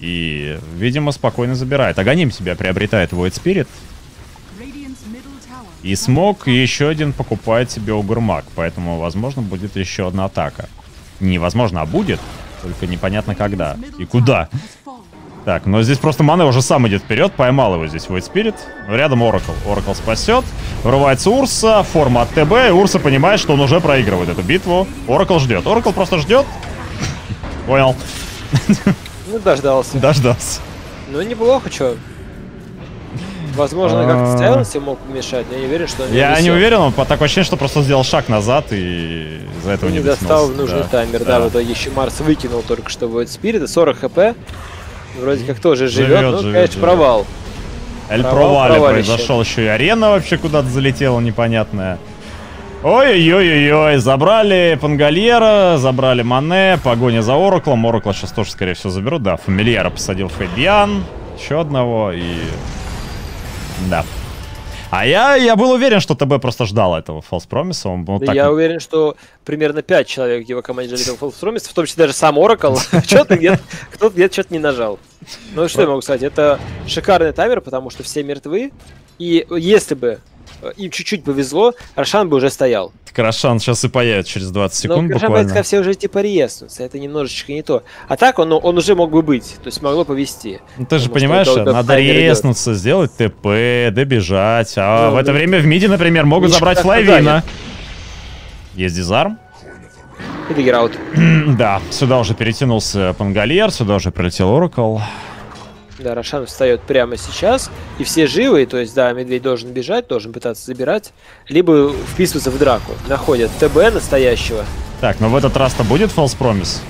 И, видимо, спокойно забирает. Аганим себя приобретает Void Spirit. И смог, и еще один покупает себе Огр-маг. Поэтому, возможно, будет еще одна атака. Невозможно, а будет. Только непонятно когда и куда. Так, но здесь просто Мане уже сам идет вперед. Поймал его здесь Void Spirit. Рядом Оракл. Оракл спасет. Врывается Урса. Форма от ТБ. И Урса понимает, что он уже проигрывает эту битву. Оракл ждет. Оракл просто ждет. Понял. Ну, дождался. Дождался. Ну, неплохо, чё. Возможно, как-то Сайленси мог мешать, но я не уверен, что... Я не уверен, он по такое ощущение, что просто сделал шаг назад и из-за этого не достал в нужный таймер, да, вот еще Марс выкинул только что Void Spirit, 40 хп, вроде как тоже живет, но, конечно, провал. Эль провале произошел еще и арена вообще куда-то залетела непонятная. Ой-ой-ой-ой, забрали Пангольера, забрали Моне, погоня за Ораклом. Оракла сейчас тоже, скорее всего, заберут. Да, Фамильяра посадил Февьян, еще одного и... Да. А я был уверен, что ТБ просто ждал этого фалс-промиса. Вот да, я вот уверен, что примерно 5 человек в его команде ждали этого фалс-промиса, в том числе даже сам Оракл. Кто-то где-то что-то не нажал. Ну что я могу сказать, это шикарный таймер, потому что все мертвы. И если бы им чуть-чуть повезло, Рошан бы уже стоял. Так Рошан сейчас и появится через 20 секунд. Но Рошан появится, когда все уже типа реестнутся. Это немножечко не то. А так он уже мог бы быть. То есть могло повезти. Ну, ты же понимаешь, надо реестнуться, сделать ТП, добежать. А ну, в это время в миде, например, могут забрать Флавина. Есть дизарм. И дегераут. Да, сюда уже перетянулся Пангольер, сюда уже прилетел Оракл. Да, Рошан встает прямо сейчас, и все живые, то есть, да, медведь должен бежать, должен пытаться забирать, либо вписываться в драку. Находят ТБ настоящего. Так, но в этот раз-то будет фалс-промис?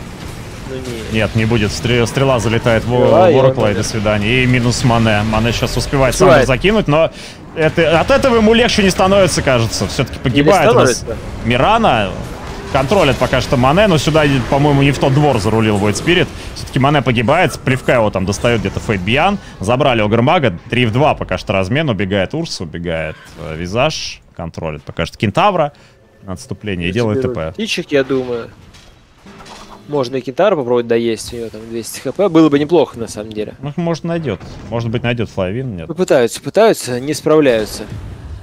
Ну, нет, не будет. Стрела залетает в Оракла, и до свидания. И минус Моне. Моне сейчас успевает сам закинуть, но от этого ему легче не становится, кажется. Все-таки погибает у нас Мирана. Контролит пока что Моне, но сюда, по-моему, не в тот двор зарулил Void Spirit. Все-таки Моне погибает, плевка его там достает где-то Фейт Биан. Забрали Огр Мага, 3 в 2 пока что размен. Убегает Урс, убегает Визаж. Контролит пока что Кентавра на отступление и делает ТП. Птичек, я думаю. Можно и Кентавра попробовать доесть, у него там 200 хп. Было бы неплохо, на самом деле. Ну, может, найдет. Может быть, найдет Флавин, нет. Ну, пытаются, не справляются.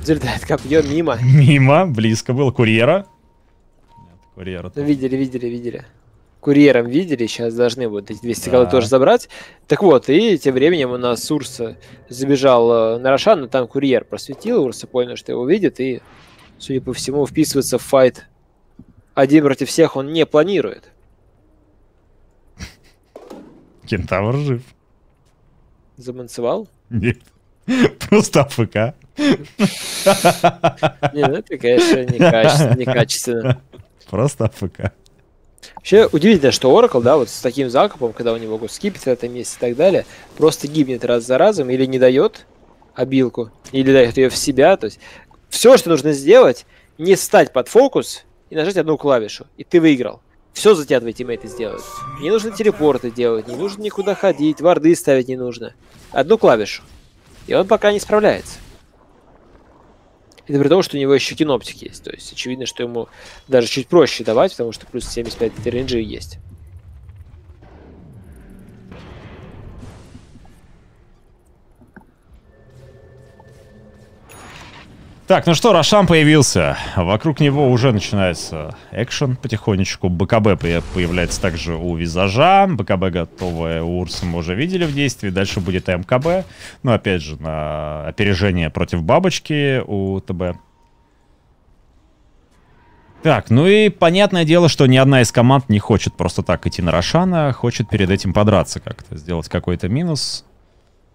Залетает копье мимо. Мимо, близко было. Курьера. Курьера. Ну, видели. Курьером видели, сейчас должны будут эти 200 голов тоже забрать. Так вот, и тем временем у нас Урса забежал на Рошан, но там Курьер просветил, Урса понял, что его видит, и, судя по всему, вписываться в файт один против всех он не планирует. Кентавр жив. Заманцевал? Нет. Просто АФК. Не, ну это, конечно, некачественно. Просто АФК. Вообще удивительно, что Оракл, да, вот с таким закупом, когда у него скипит в этом месте и так далее, просто гибнет раз за разом, или не дает обилку, или дает ее в себя. То есть все, что нужно сделать, не встать под фокус и нажать одну клавишу, и ты выиграл. Все за тебя твои тиммейты сделают. Не нужно телепорты делать, не нужно никуда ходить, варды ставить не нужно. Одну клавишу. И он пока не справляется. Это при том, что у него еще киноптик есть. То есть очевидно, что ему даже чуть проще давать, потому что плюс 75 RNG есть. Так, ну что, Рошан появился. Вокруг него уже начинается экшен потихонечку. БКБ появляется также у Визажа. БКБ готовая у Урса мы уже видели в действии. Дальше будет МКБ. Ну, опять же, на опережение против бабочки у ТБ. Так, ну и понятное дело, что ни одна из команд не хочет просто так идти на Рошана. Хочет перед этим подраться как-то, сделать какой-то минус.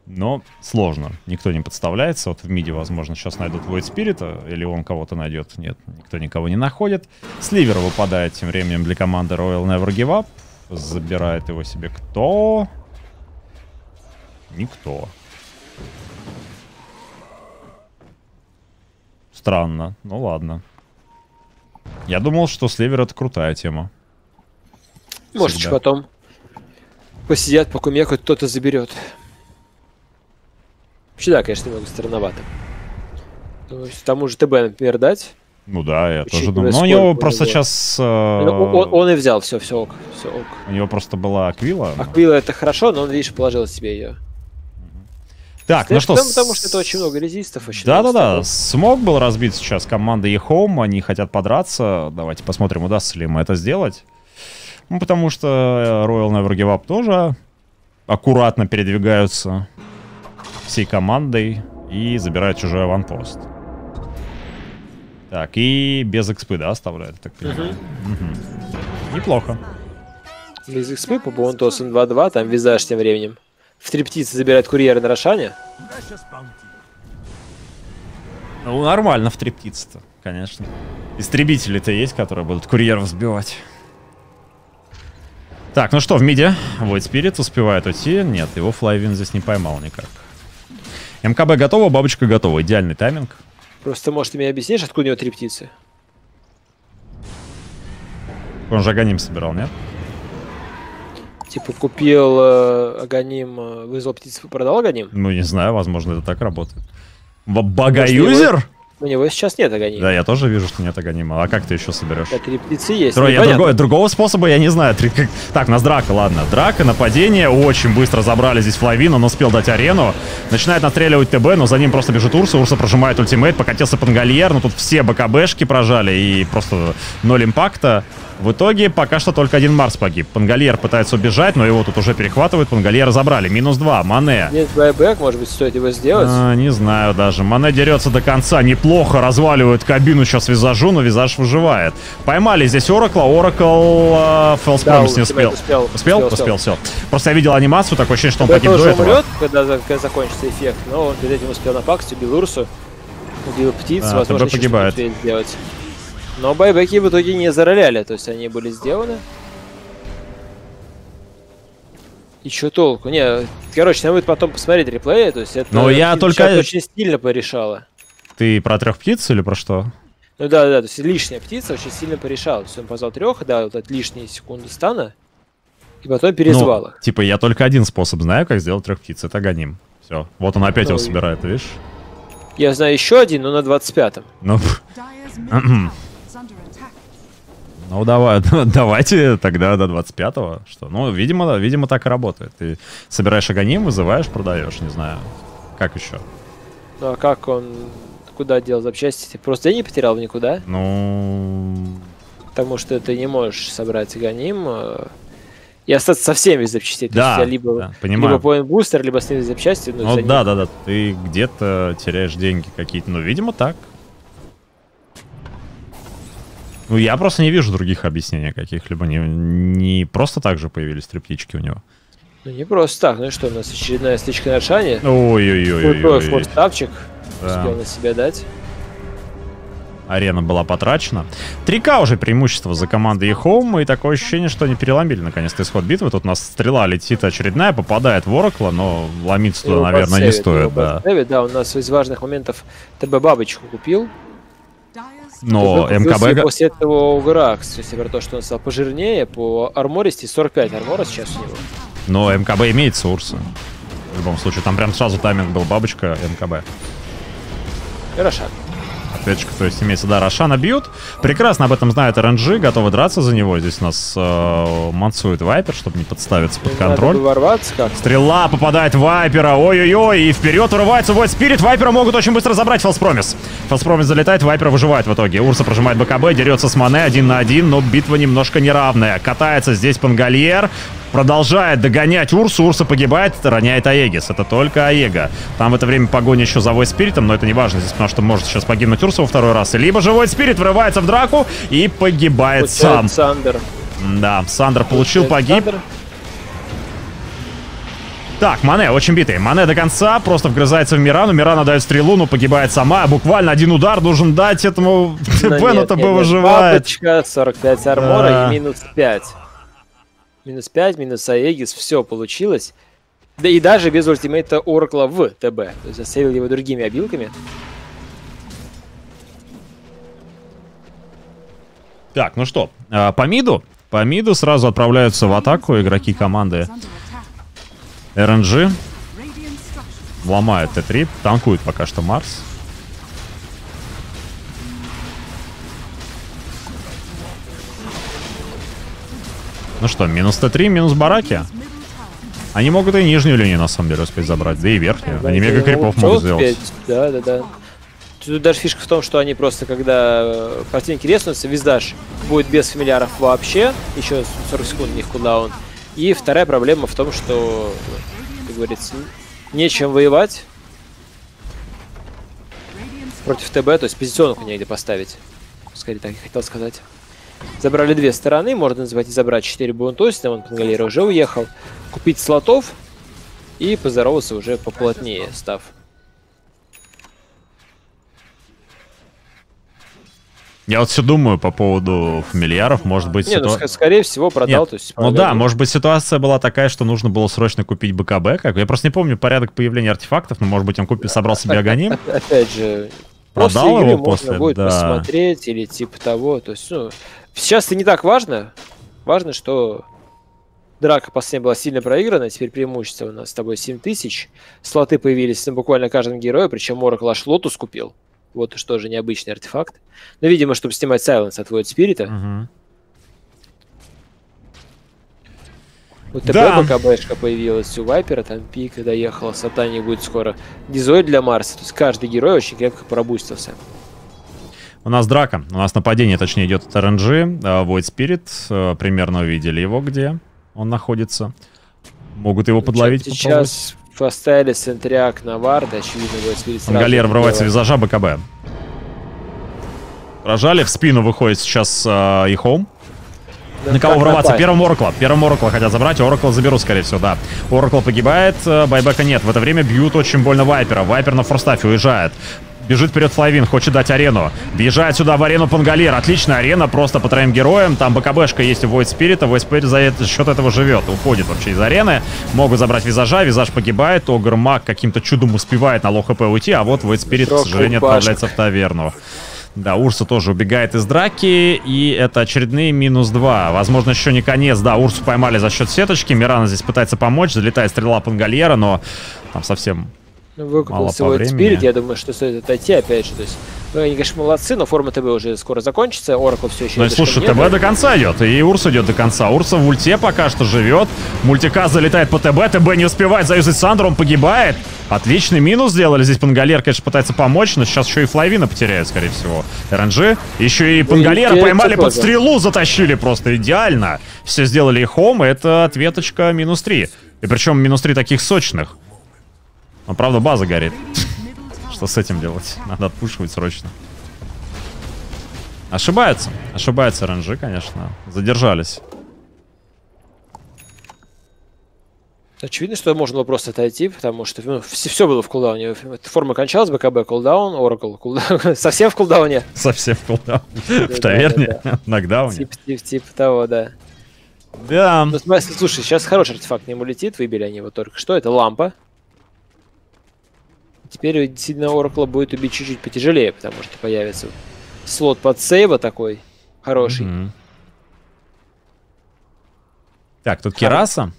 Но сложно. Никто не подставляется. Вот в миде, возможно, сейчас найдут Void Spirit. Или он кого-то найдет. Нет, никто никого не находит. Сливер выпадает тем временем для команды Royal Never Give Up. Забирает его себе кто? Никто. Странно. Ну ладно. Я думал, что Сливер — это крутая тема. Может, всегда. Потом посидят, покумекают, кто-то заберет. Вообще, да, конечно, немного странновато. То есть, тому же ТБ, например, дать. Ну да, я тоже думаю. Но у него просто сейчас... Он и взял, все ок. У него просто была Аквила. Аквила — это хорошо, но он, видишь, положил себе ее. Так, ну что... Потому что это очень много резистов. Да-да-да, смог был разбит сейчас команда EHOME, они хотят подраться. Давайте посмотрим, удастся ли им это сделать. Ну, потому что Royal Never Give Up тоже аккуратно передвигаются всей командой и забирает чужой аванпост. Так, и без экспы, да, оставляют? Так понимаю. Неплохо. Без экспы по Бонтосам 2-2, там Визаж тем временем. В три птицы забирает курьера на Рошане. Ну, нормально в три птицы-то, конечно. Истребители-то есть, которые будут курьеров сбивать. Так, ну что, в миде. Void Spirit успевает уйти. Нет, его Флавин здесь не поймал никак. МКБ готова, бабочка готова. Идеальный тайминг. Просто, может, ты мне объяснишь, откуда у него три птицы? Он же Аганим собирал, нет? Типа купил Аганим, вызвал птицу, продал Аганим? Ну, не знаю, возможно, это так работает. Багаюзер? У него сейчас нет Аганима. Да, я тоже вижу, что нет Аганима. А как ты еще соберешь? Да, три птицы есть. Другого способа я не знаю. Так, у нас драка, ладно. Драка, нападение. Очень быстро забрали здесь Флавин. Он успел дать арену. Начинает отстреливать ТБ, но за ним просто бежит Урса. Урса прожимает ультимейт. Покатился Пангольер. Но тут все БКБшки прожали. И просто ноль импакта. В итоге пока что только один Марс погиб. Пангольер пытается убежать, но его тут уже перехватывают. Пангольера забрали. Минус 2. Моне. Нет, байбэк, может быть, стоит его сделать? Не знаю даже. Моне дерется до конца. Неплохо. Плохо разваливают кабину сейчас Визажу, но Визаж выживает. Поймали здесь Оракла. Оракл фэлспромс не успел. Успел, все. Просто я видел анимацию, такое ощущение, что он погиб до этого. Умрет, когда закончится эффект, но он перед этим успел напакать, убил Урсу, убил птиц, возможно, еще погибает. Но байбеки в итоге не зароляли, то есть они были сделаны. И что толку? Не, короче, надо будет потом посмотреть реплей, то есть это очень сильно порешало. Ты про трех птиц или про что? Ну да, то есть лишняя птица очень сильно порешала. То есть он позвал трех, да, вот от лишней секунды стана, и потом перезвал их. Ну, типа, я только один способ знаю, как сделать трех птиц, это Аганим. Все, вот он опять его собирает, видишь? Я знаю еще один, но на 25-м. Ну давай, давайте тогда до 25-го. Что? Ну, видимо, так и работает. Ты собираешь Аганим, вызываешь, продаешь, не знаю. Как еще? Ну а как он... Куда делал запчасти? Ты просто я не потерял никуда. Ну... Потому что ты не можешь собрать Аганим и остаться со всеми из запчастей. Да, то есть, либо Point Booster, либо с ними запчасти. Ну да. Ты где-то теряешь деньги какие-то. Ну, видимо, так. Ну, я просто не вижу других объяснений каких-либо. Не просто так же появились три птички у него. Ну, не просто так. Ну и что, у нас очередная стычка на Шане. Ой-ой-ой. Да. Успел на себя дать. Арена была потрачена. 3К уже преимущество за командой EHOME. И такое ощущение, что они переломили наконец-то исход битвы. Тут у нас стрела летит очередная, попадает в Оракла, но ломиться туда, наверное, не стоит. Да, у нас из важных моментов ТБ бабочку купил. Но МКБ... После этого Огра, кстати, про то, что он стал пожирнее, по армористи 45 армора сейчас у него. Но МКБ имеет Урса. В любом случае, там прям сразу тайминг был бабочка МКБ. И Рошан. Ответчик, то есть имеется, да, Рошана бьют. Прекрасно об этом знает RNG, готовы драться за него. Здесь у нас мансует Вайпер, чтобы не подставиться под контроль. Стрела попадает в Вайпера, ой-ой-ой, и вперед вырывается Void Spirit. Вайпера могут очень быстро забрать, фалспромис. Фалспромис залетает, Вайпер выживает в итоге. Урса прожимает БКБ, дерется с Моне 1 на 1, но битва немножко неравная. Катается здесь Пангольер. Продолжает догонять Урсу. Урса погибает, роняет Аегис. Это только Аега. Там в это время погоня еще за Void Spirit'ом, но это не важно здесь, потому что может сейчас погибнуть Урса во второй раз. Либо же Void Spirit врывается в драку и погибает сам. Сандер. Да, Сандер получил, погиб. Сандер. Так, Моне очень битый. Моне до конца просто вгрызается в Мирану. Мирана дает стрелу, но погибает сама. Буквально один удар нужен дать этому ТП, но ТП выживает. Папочка, 45 армора, да. И минус 5. Минус 5, минус Аегис, все получилось. Да и даже без ультимейта Оракла в ТБ. То есть засеял его другими обилками. Так, ну что, по миду? По миду сразу отправляются в атаку игроки команды RNG. Ломают Т3, танкует пока что Марс. Ну что, минус Т3, минус бараки. Они могут и нижнюю линию, на самом деле, успеть забрать, да и верхнюю. Да, они мега крипов могут сделать. Да. Тут даже фишка в том, что они просто, когда противники резнутся, Виздаш будет без фамильяров вообще. Еще 40 секунд у них кулдаун. И вторая проблема в том, что, как говорится, нечем воевать против ТБ, то есть позиционку негде поставить. Скорее так я хотел сказать. Забрали две стороны, можно называть и забрать 4 бунтосина, вон Пангольер уже уехал. Купить слотов и поздороваться уже поплотнее, став. Я вот все думаю по поводу фамильяров, может быть... Нет, ну, скорее всего продал, нет, то есть... Ну да, может быть ситуация была такая, что нужно было срочно купить БКБ, как... Я просто не помню порядок появления артефактов, но может быть он купил, собрал себе Аганим. Опять же... Продал после его после, можно будет, да, посмотреть или типа того, то есть, ну, сейчас это не так важно, важно, что драка последняя была сильно проиграна, теперь преимущество у нас с тобой 7000, слоты появились на буквально каждом герое, причем Оракл аж лотус купил, вот уж тоже необычный артефакт, но, видимо, чтобы снимать сайленс от Void Spirit. Угу. Вот ТП БКБшка появилась у Вайпера, там пика доехала, сатани будет скоро. Дизоид для Марса, то есть каждый герой очень крепко пробустился. У нас драка, у нас нападение, точнее, идет от RNG, Void Spirit, примерно увидели его, где он находится. Могут его подловить, сейчас поставили сентряк на вард, очевидно, Void Spirit сразу... Пангольер врывается в визажа, БКБ. Прожали, в спину выходит сейчас EHOME. На кого врываться? Первым Оракла. Первым Оракла хотят забрать. Оракла заберут, скорее всего, да. Оракл погибает. Байбека нет. В это время бьют очень больно Вайпера. Вайпер на форстафе уезжает. Бежит вперед Флавин. Хочет дать арену. Въезжает сюда в арену Пангольер. Отличная арена. Просто по троим героям. Там БКБшка есть у Void Spirit. Void Spirit за счет этого живет. Уходит вообще из арены. Могут забрать визажа. Визаж погибает. Огр маг каким-то чудом успевает на лоу хп уйти. А вот Void Spirit, к сожалению, отправляется в таверну. Да, Урса тоже убегает из драки, и это очередные -2. Возможно, еще не конец. Да, Урсу поймали за счет сеточки. Миран здесь пытается помочь, залетает стрела Пангольера, но там совсем мало по времени. Я думаю, что стоит отойти, опять же. То есть, ну, они, конечно, молодцы, но форма ТБ уже скоро закончится, Оракл все еще... Ну, слушай, ТБ до конца идет, и Урс идет до конца. Урса в ульте пока что живет. Мультика залетает по ТБ, ТБ не успевает заюзать Сандер, он погибает. Отличный минус сделали. Здесь Пангольер, конечно, пытается помочь, но сейчас еще и Флавина потеряют, скорее всего. РНЖ. Еще и Пангольера поймали под стрелу, затащили просто идеально. Все сделали EHOME, это ответочка -3. И причем -3 таких сочных. Но, правда, база горит. Что с этим делать? Надо отпушивать срочно. Ошибаются. Ошибаются РНЖ, конечно. Задержались. Очевидно, что можно было просто отойти, потому что ну, все было в кулдауне. Форма кончалась, БКБ кулдаун, Оракл кулдаун. Совсем в кулдауне? Совсем в кулдауне. В таверне? В нокдауне? Типа того, да. Да. Слушай, сейчас хороший артефакт на ему летит, выбили они его только что. Это лампа. Теперь действительно Оракла будет убить чуть-чуть потяжелее, потому что появится слот под сейва такой хороший. Так, тут Кераса.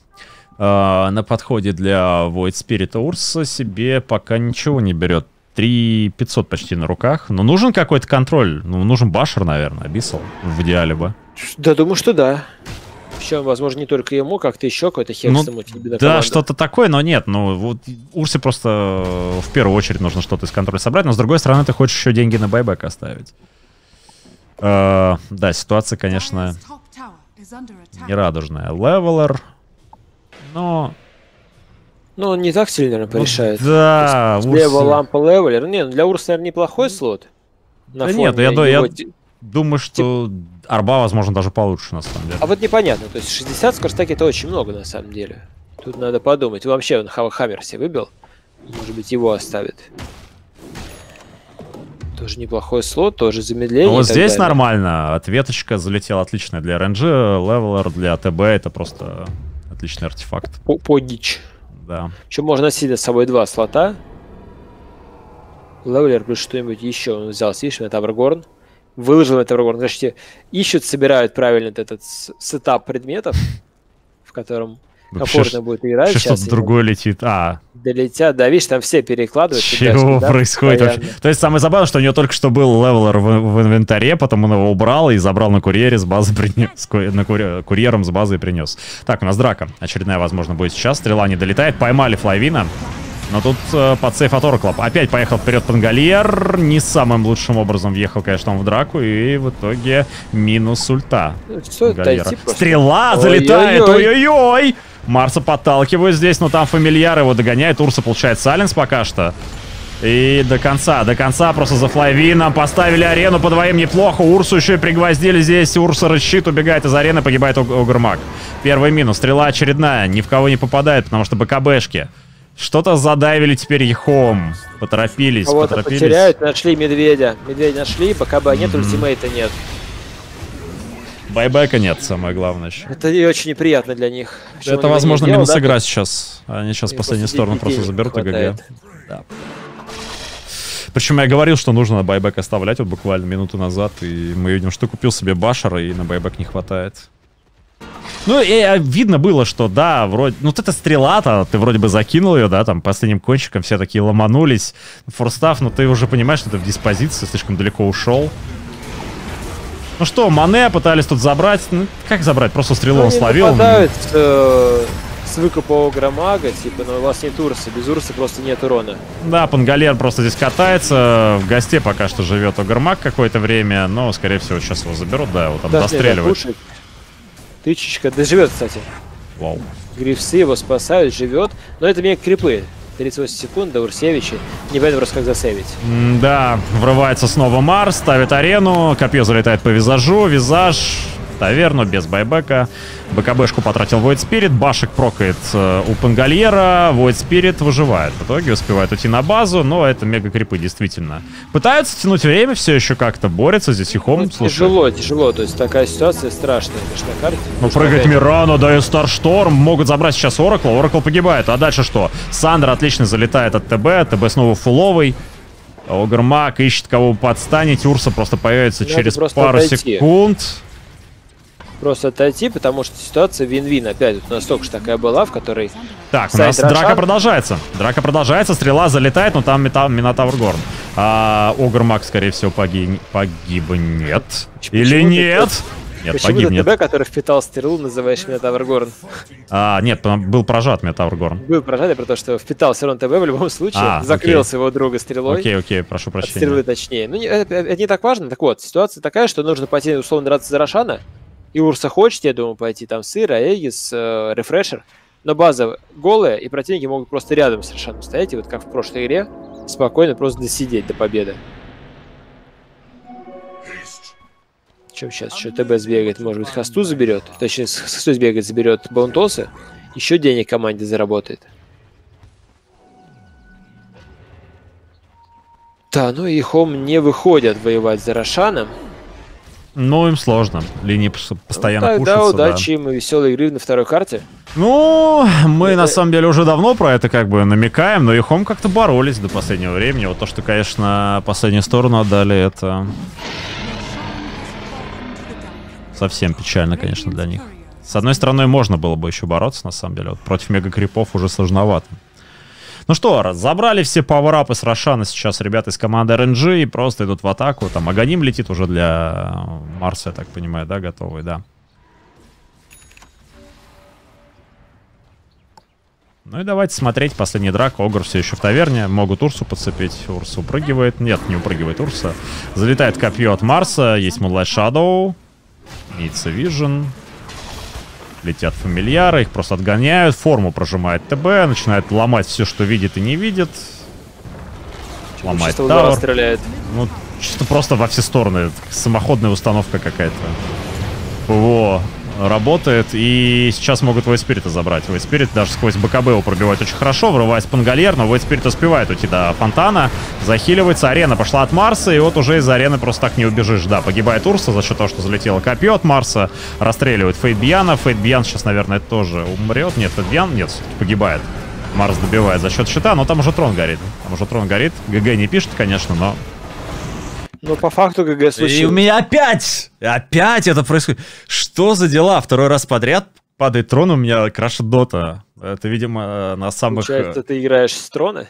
На подходе для Void Spirit Урса себе пока ничего не берет. 3500 почти на руках. Но нужен какой-то контроль. Ну, нужен башер, наверное, Абиссал. В идеале бы. Да, думаю, что да. Причем, возможно, не только ему, как-то еще какой-то хекс ему тебе. Да, что-то такое, но нет. Ну, вот Урсе просто в первую очередь нужно что-то из контроля собрать. Но, с другой стороны, ты хочешь еще деньги на байбэк оставить. Да, ситуация, конечно, нерадужная. Левелер... Но... Ну, он не так сильно, наверное, порешает. Ну, да, Урса... Лево, лампа, левелер. Не, ну для Урса, наверное, неплохой слот. На да нет, я думаю, что арба, возможно, даже получше, на самом деле. А вот непонятно. То есть 60 скорстаки это очень много, на самом деле. Тут надо подумать. Вообще, он Хаммер себе выбил. Может быть, его оставит. Тоже неплохой слот, тоже замедление. Ну, вот здесь далее. Нормально. Ответочка залетела отличная для РНЖ. Левелер для ТБ это просто... Отличный артефакт. Погич. Да. Чем можно носить с собой 2 слота. Левелер плюс что-нибудь еще. Он взял, видишь, Минотавргорн. Выложил Минотавргорн. Значит, ищут, собирают правильно этот сетап предметов, в котором комфортно будет играть. Что-то другое летит. Долетят. Да, видишь, там все перекладывают. Чего происходит вообще? То есть самое забавное, что у него только что был левелер в инвентаре, потом он его убрал и забрал на курьере с базы, курьером с базы принес. Так, у нас драка. Очередная, возможно, будет сейчас. Стрела не долетает. Поймали Флавина. Но тут под сейф от Оракла. Опять поехал вперед Пангольер. Не самым лучшим образом въехал, конечно, он в драку. И в итоге минус ульта. Стрела залетает. Ой-ой-ой! Марса подталкивают здесь, но там фамильяр его догоняет. Урса получает сайленс пока что. И до конца просто за Флавином поставили арену по двоим неплохо. Урсу еще и пригвоздили здесь. Урса рычит, убегает из арены, погибает Огр маг. Первый минус. Стрела очередная. Ни в кого не попадает, потому что БКБшки. Что-то задавили теперь EHOME. Поторопились, кого-то поторопились. Потеряют, нашли медведя. Медведя нашли, БКБ нет, ультимейта нет. Байбека нет, самое главное еще. Это и очень неприятно для них. Чего это, возможно, минус да? игра сейчас. Они сейчас последнюю сторону просто заберут и ГГ. Да. Причем я говорил, что нужно на байбек оставлять, вот буквально минуту назад. И мы видим, что купил себе башера, и на байбек не хватает. Ну, и видно было, что да, вроде... Ну, вот эта стрела-то, ты вроде бы закинул ее, да, там, последним кончиком все такие ломанулись. Форстав, но ты уже понимаешь, что ты в диспозиции, слишком далеко ушел. Ну что, Моне пытались тут забрать. Ну, как забрать? Просто стрелу он словил. Попадают с выкупа Огромага, типа, но у вас нет Урса. Без Урса просто нет урона. Да, Пангольер просто здесь катается. В госте пока что живет Огромаг какое-то время, но, скорее всего, сейчас его заберут, да, его там достреливают. Тычечка доживет, кстати. Вау. Грифсы его спасают, живет. Но это мне крипы. 38 секунд до Урсевича. Не поэтому просто как засейвить. Да, врывается снова Марс, ставит арену. Копье залетает по визажу. Визаж, таверну без байбека. БКБшку потратил Void Spirit. Башек прокает у Пангольера. Void Spirit выживает. В итоге успевает уйти на базу, но это мега-крипы, действительно. Пытаются тянуть время, все еще как-то борется. Здесь EHOME, ну, слушай. Тяжело, тяжело. То есть такая ситуация страшная, конечно, на карте. Ну, прыгает Мирана, дает Старшторм. Могут забрать сейчас Оракла. Оракл погибает. А дальше что? Сандер отлично залетает от ТБ. ТБ снова фуловый. Огрмак ищет кого подстанить. Урса просто появится через пару секунд. Просто отойти, потому что ситуация вин-вин. Опять вот у нас только что такая была, в которой... Так, у нас драка продолжается. Драка продолжается, стрела залетает, но там Минотавргорн. А Огрмак, скорее всего, погибнет. Или нет? Нет, почему погибнет. Ты, который впитал стрелу, называешь Минотавргорн? А, нет, был прожат Минотавргорн. Был прожат, про то, что впитал все равно ТБ в любом случае. Закрыл своего друга стрелой. Окей, прошу прощения. Стрелы точнее. Ну, это не так важно. Так вот, ситуация такая, что нужно пойти, условно, драться за Рошана. И Урса хочет, я думаю, пойти там Сыр, Аэгис, Рефрешер. Но база голая, и противники могут просто рядом с Рошаном стоять. И вот как в прошлой игре, спокойно просто досидеть до победы. Чем сейчас? Еще ТБ сбегает, может быть, Хасту заберет. Точнее, Хасту сбегает, заберет Баунтоса. Еще денег команде заработает. Да, ну и EHOME не выходят воевать за Рошаном. Ну, им сложно. Линии постоянно пушатся. Да, удачи им и веселой игры на второй карте. Ну, мы на самом деле уже давно про это как бы намекаем, но EHOME как-то боролись до последнего времени. Вот то, что, конечно, последнюю сторону отдали, это совсем печально, конечно, для них. С одной стороны, можно было бы еще бороться, на самом деле. Вот против мегакрипов уже сложновато. Ну что, забрали все пауэрапы с Рошана сейчас ребята из команды RNG и просто идут в атаку. Там Аганим летит уже для Марса, я так понимаю, да, готовый, да. Ну и давайте смотреть. Последний драк. Огр все еще в таверне. Могут Урсу подцепить. Урса упрыгивает. Нет, не упрыгивает Урса. Залетает копье от Марса. Есть Moonlight Shadow. Needs a Vision. Летят фамильяры, их просто отгоняют. Форму прожимает ТБ, начинает ломать все, что видит и не видит. Ломает тавер. Ну, чисто просто во все стороны. Самоходная установка какая-то. ПВО работает. И сейчас могут Void Spirit забрать. Void Spirit даже сквозь БКБ его пробивает очень хорошо. Врываясь Пангольер, но Void Spirit успевает уйти до фонтана. Захиливается. Арена пошла от Марса. И вот уже из арены просто так не убежишь. Да, погибает Урса за счет того, что залетело копье от Марса. Расстреливает Фейдбьяна. Фейдбьян сейчас, наверное, тоже умрет. Нет, Фейдбьян нет, погибает. Марс добивает за счет щита, но там уже трон горит. Там уже трон горит. ГГ не пишет, конечно, но... Ну, по факту, ГГ случилось. И у меня опять это происходит. Что за дела? Второй раз подряд падает трон, у меня крашит дота. Это, видимо, на самых... Получается, ты играешь с трона?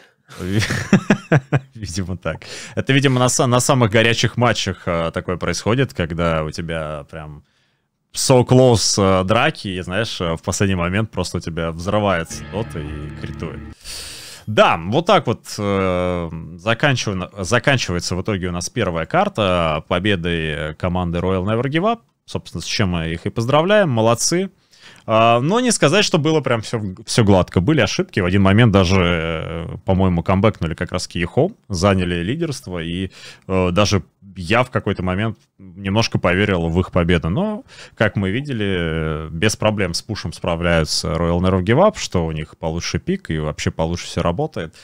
Видимо, так. Это, видимо, на самых горячих матчах такое происходит, когда у тебя прям so close драки, и, знаешь, в последний момент просто у тебя взрывается дота и критует. Да, вот так вот заканчивается в итоге у нас первая карта победой команды Royal Never Give Up. Собственно, с чем мы их и поздравляем. Молодцы. Но не сказать, что было прям все гладко. Были ошибки. В один момент даже, по-моему, камбэкнули как раз EHOME, заняли лидерство. И даже я в какой-то момент немножко поверил в их победу. Но, как мы видели, без проблем с пушем справляются Royal Nerve Give Up, что у них получше пик и вообще получше все работает.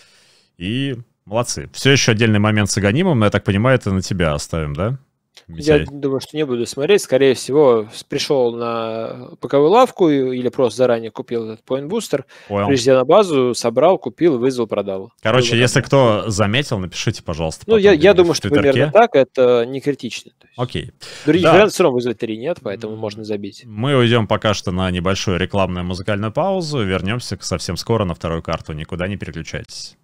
И молодцы. Все еще отдельный момент с Аганимом. Я так понимаю, это на тебя оставим, да? Я думаю, что не буду смотреть. Скорее всего, пришел на боковую лавку или просто заранее купил этот Point Booster. Прежде на базу собрал, купил, вызвал, продал. Короче, если кто заметил, напишите, пожалуйста. Ну, я думаю, что примерно так. Это не критично. Окей. Других вариантов все равно вызвать 3 нет, поэтому можно забить. Мы уйдем пока что на небольшую рекламную музыкальную паузу. Вернемся совсем скоро на вторую карту. Никуда не переключайтесь.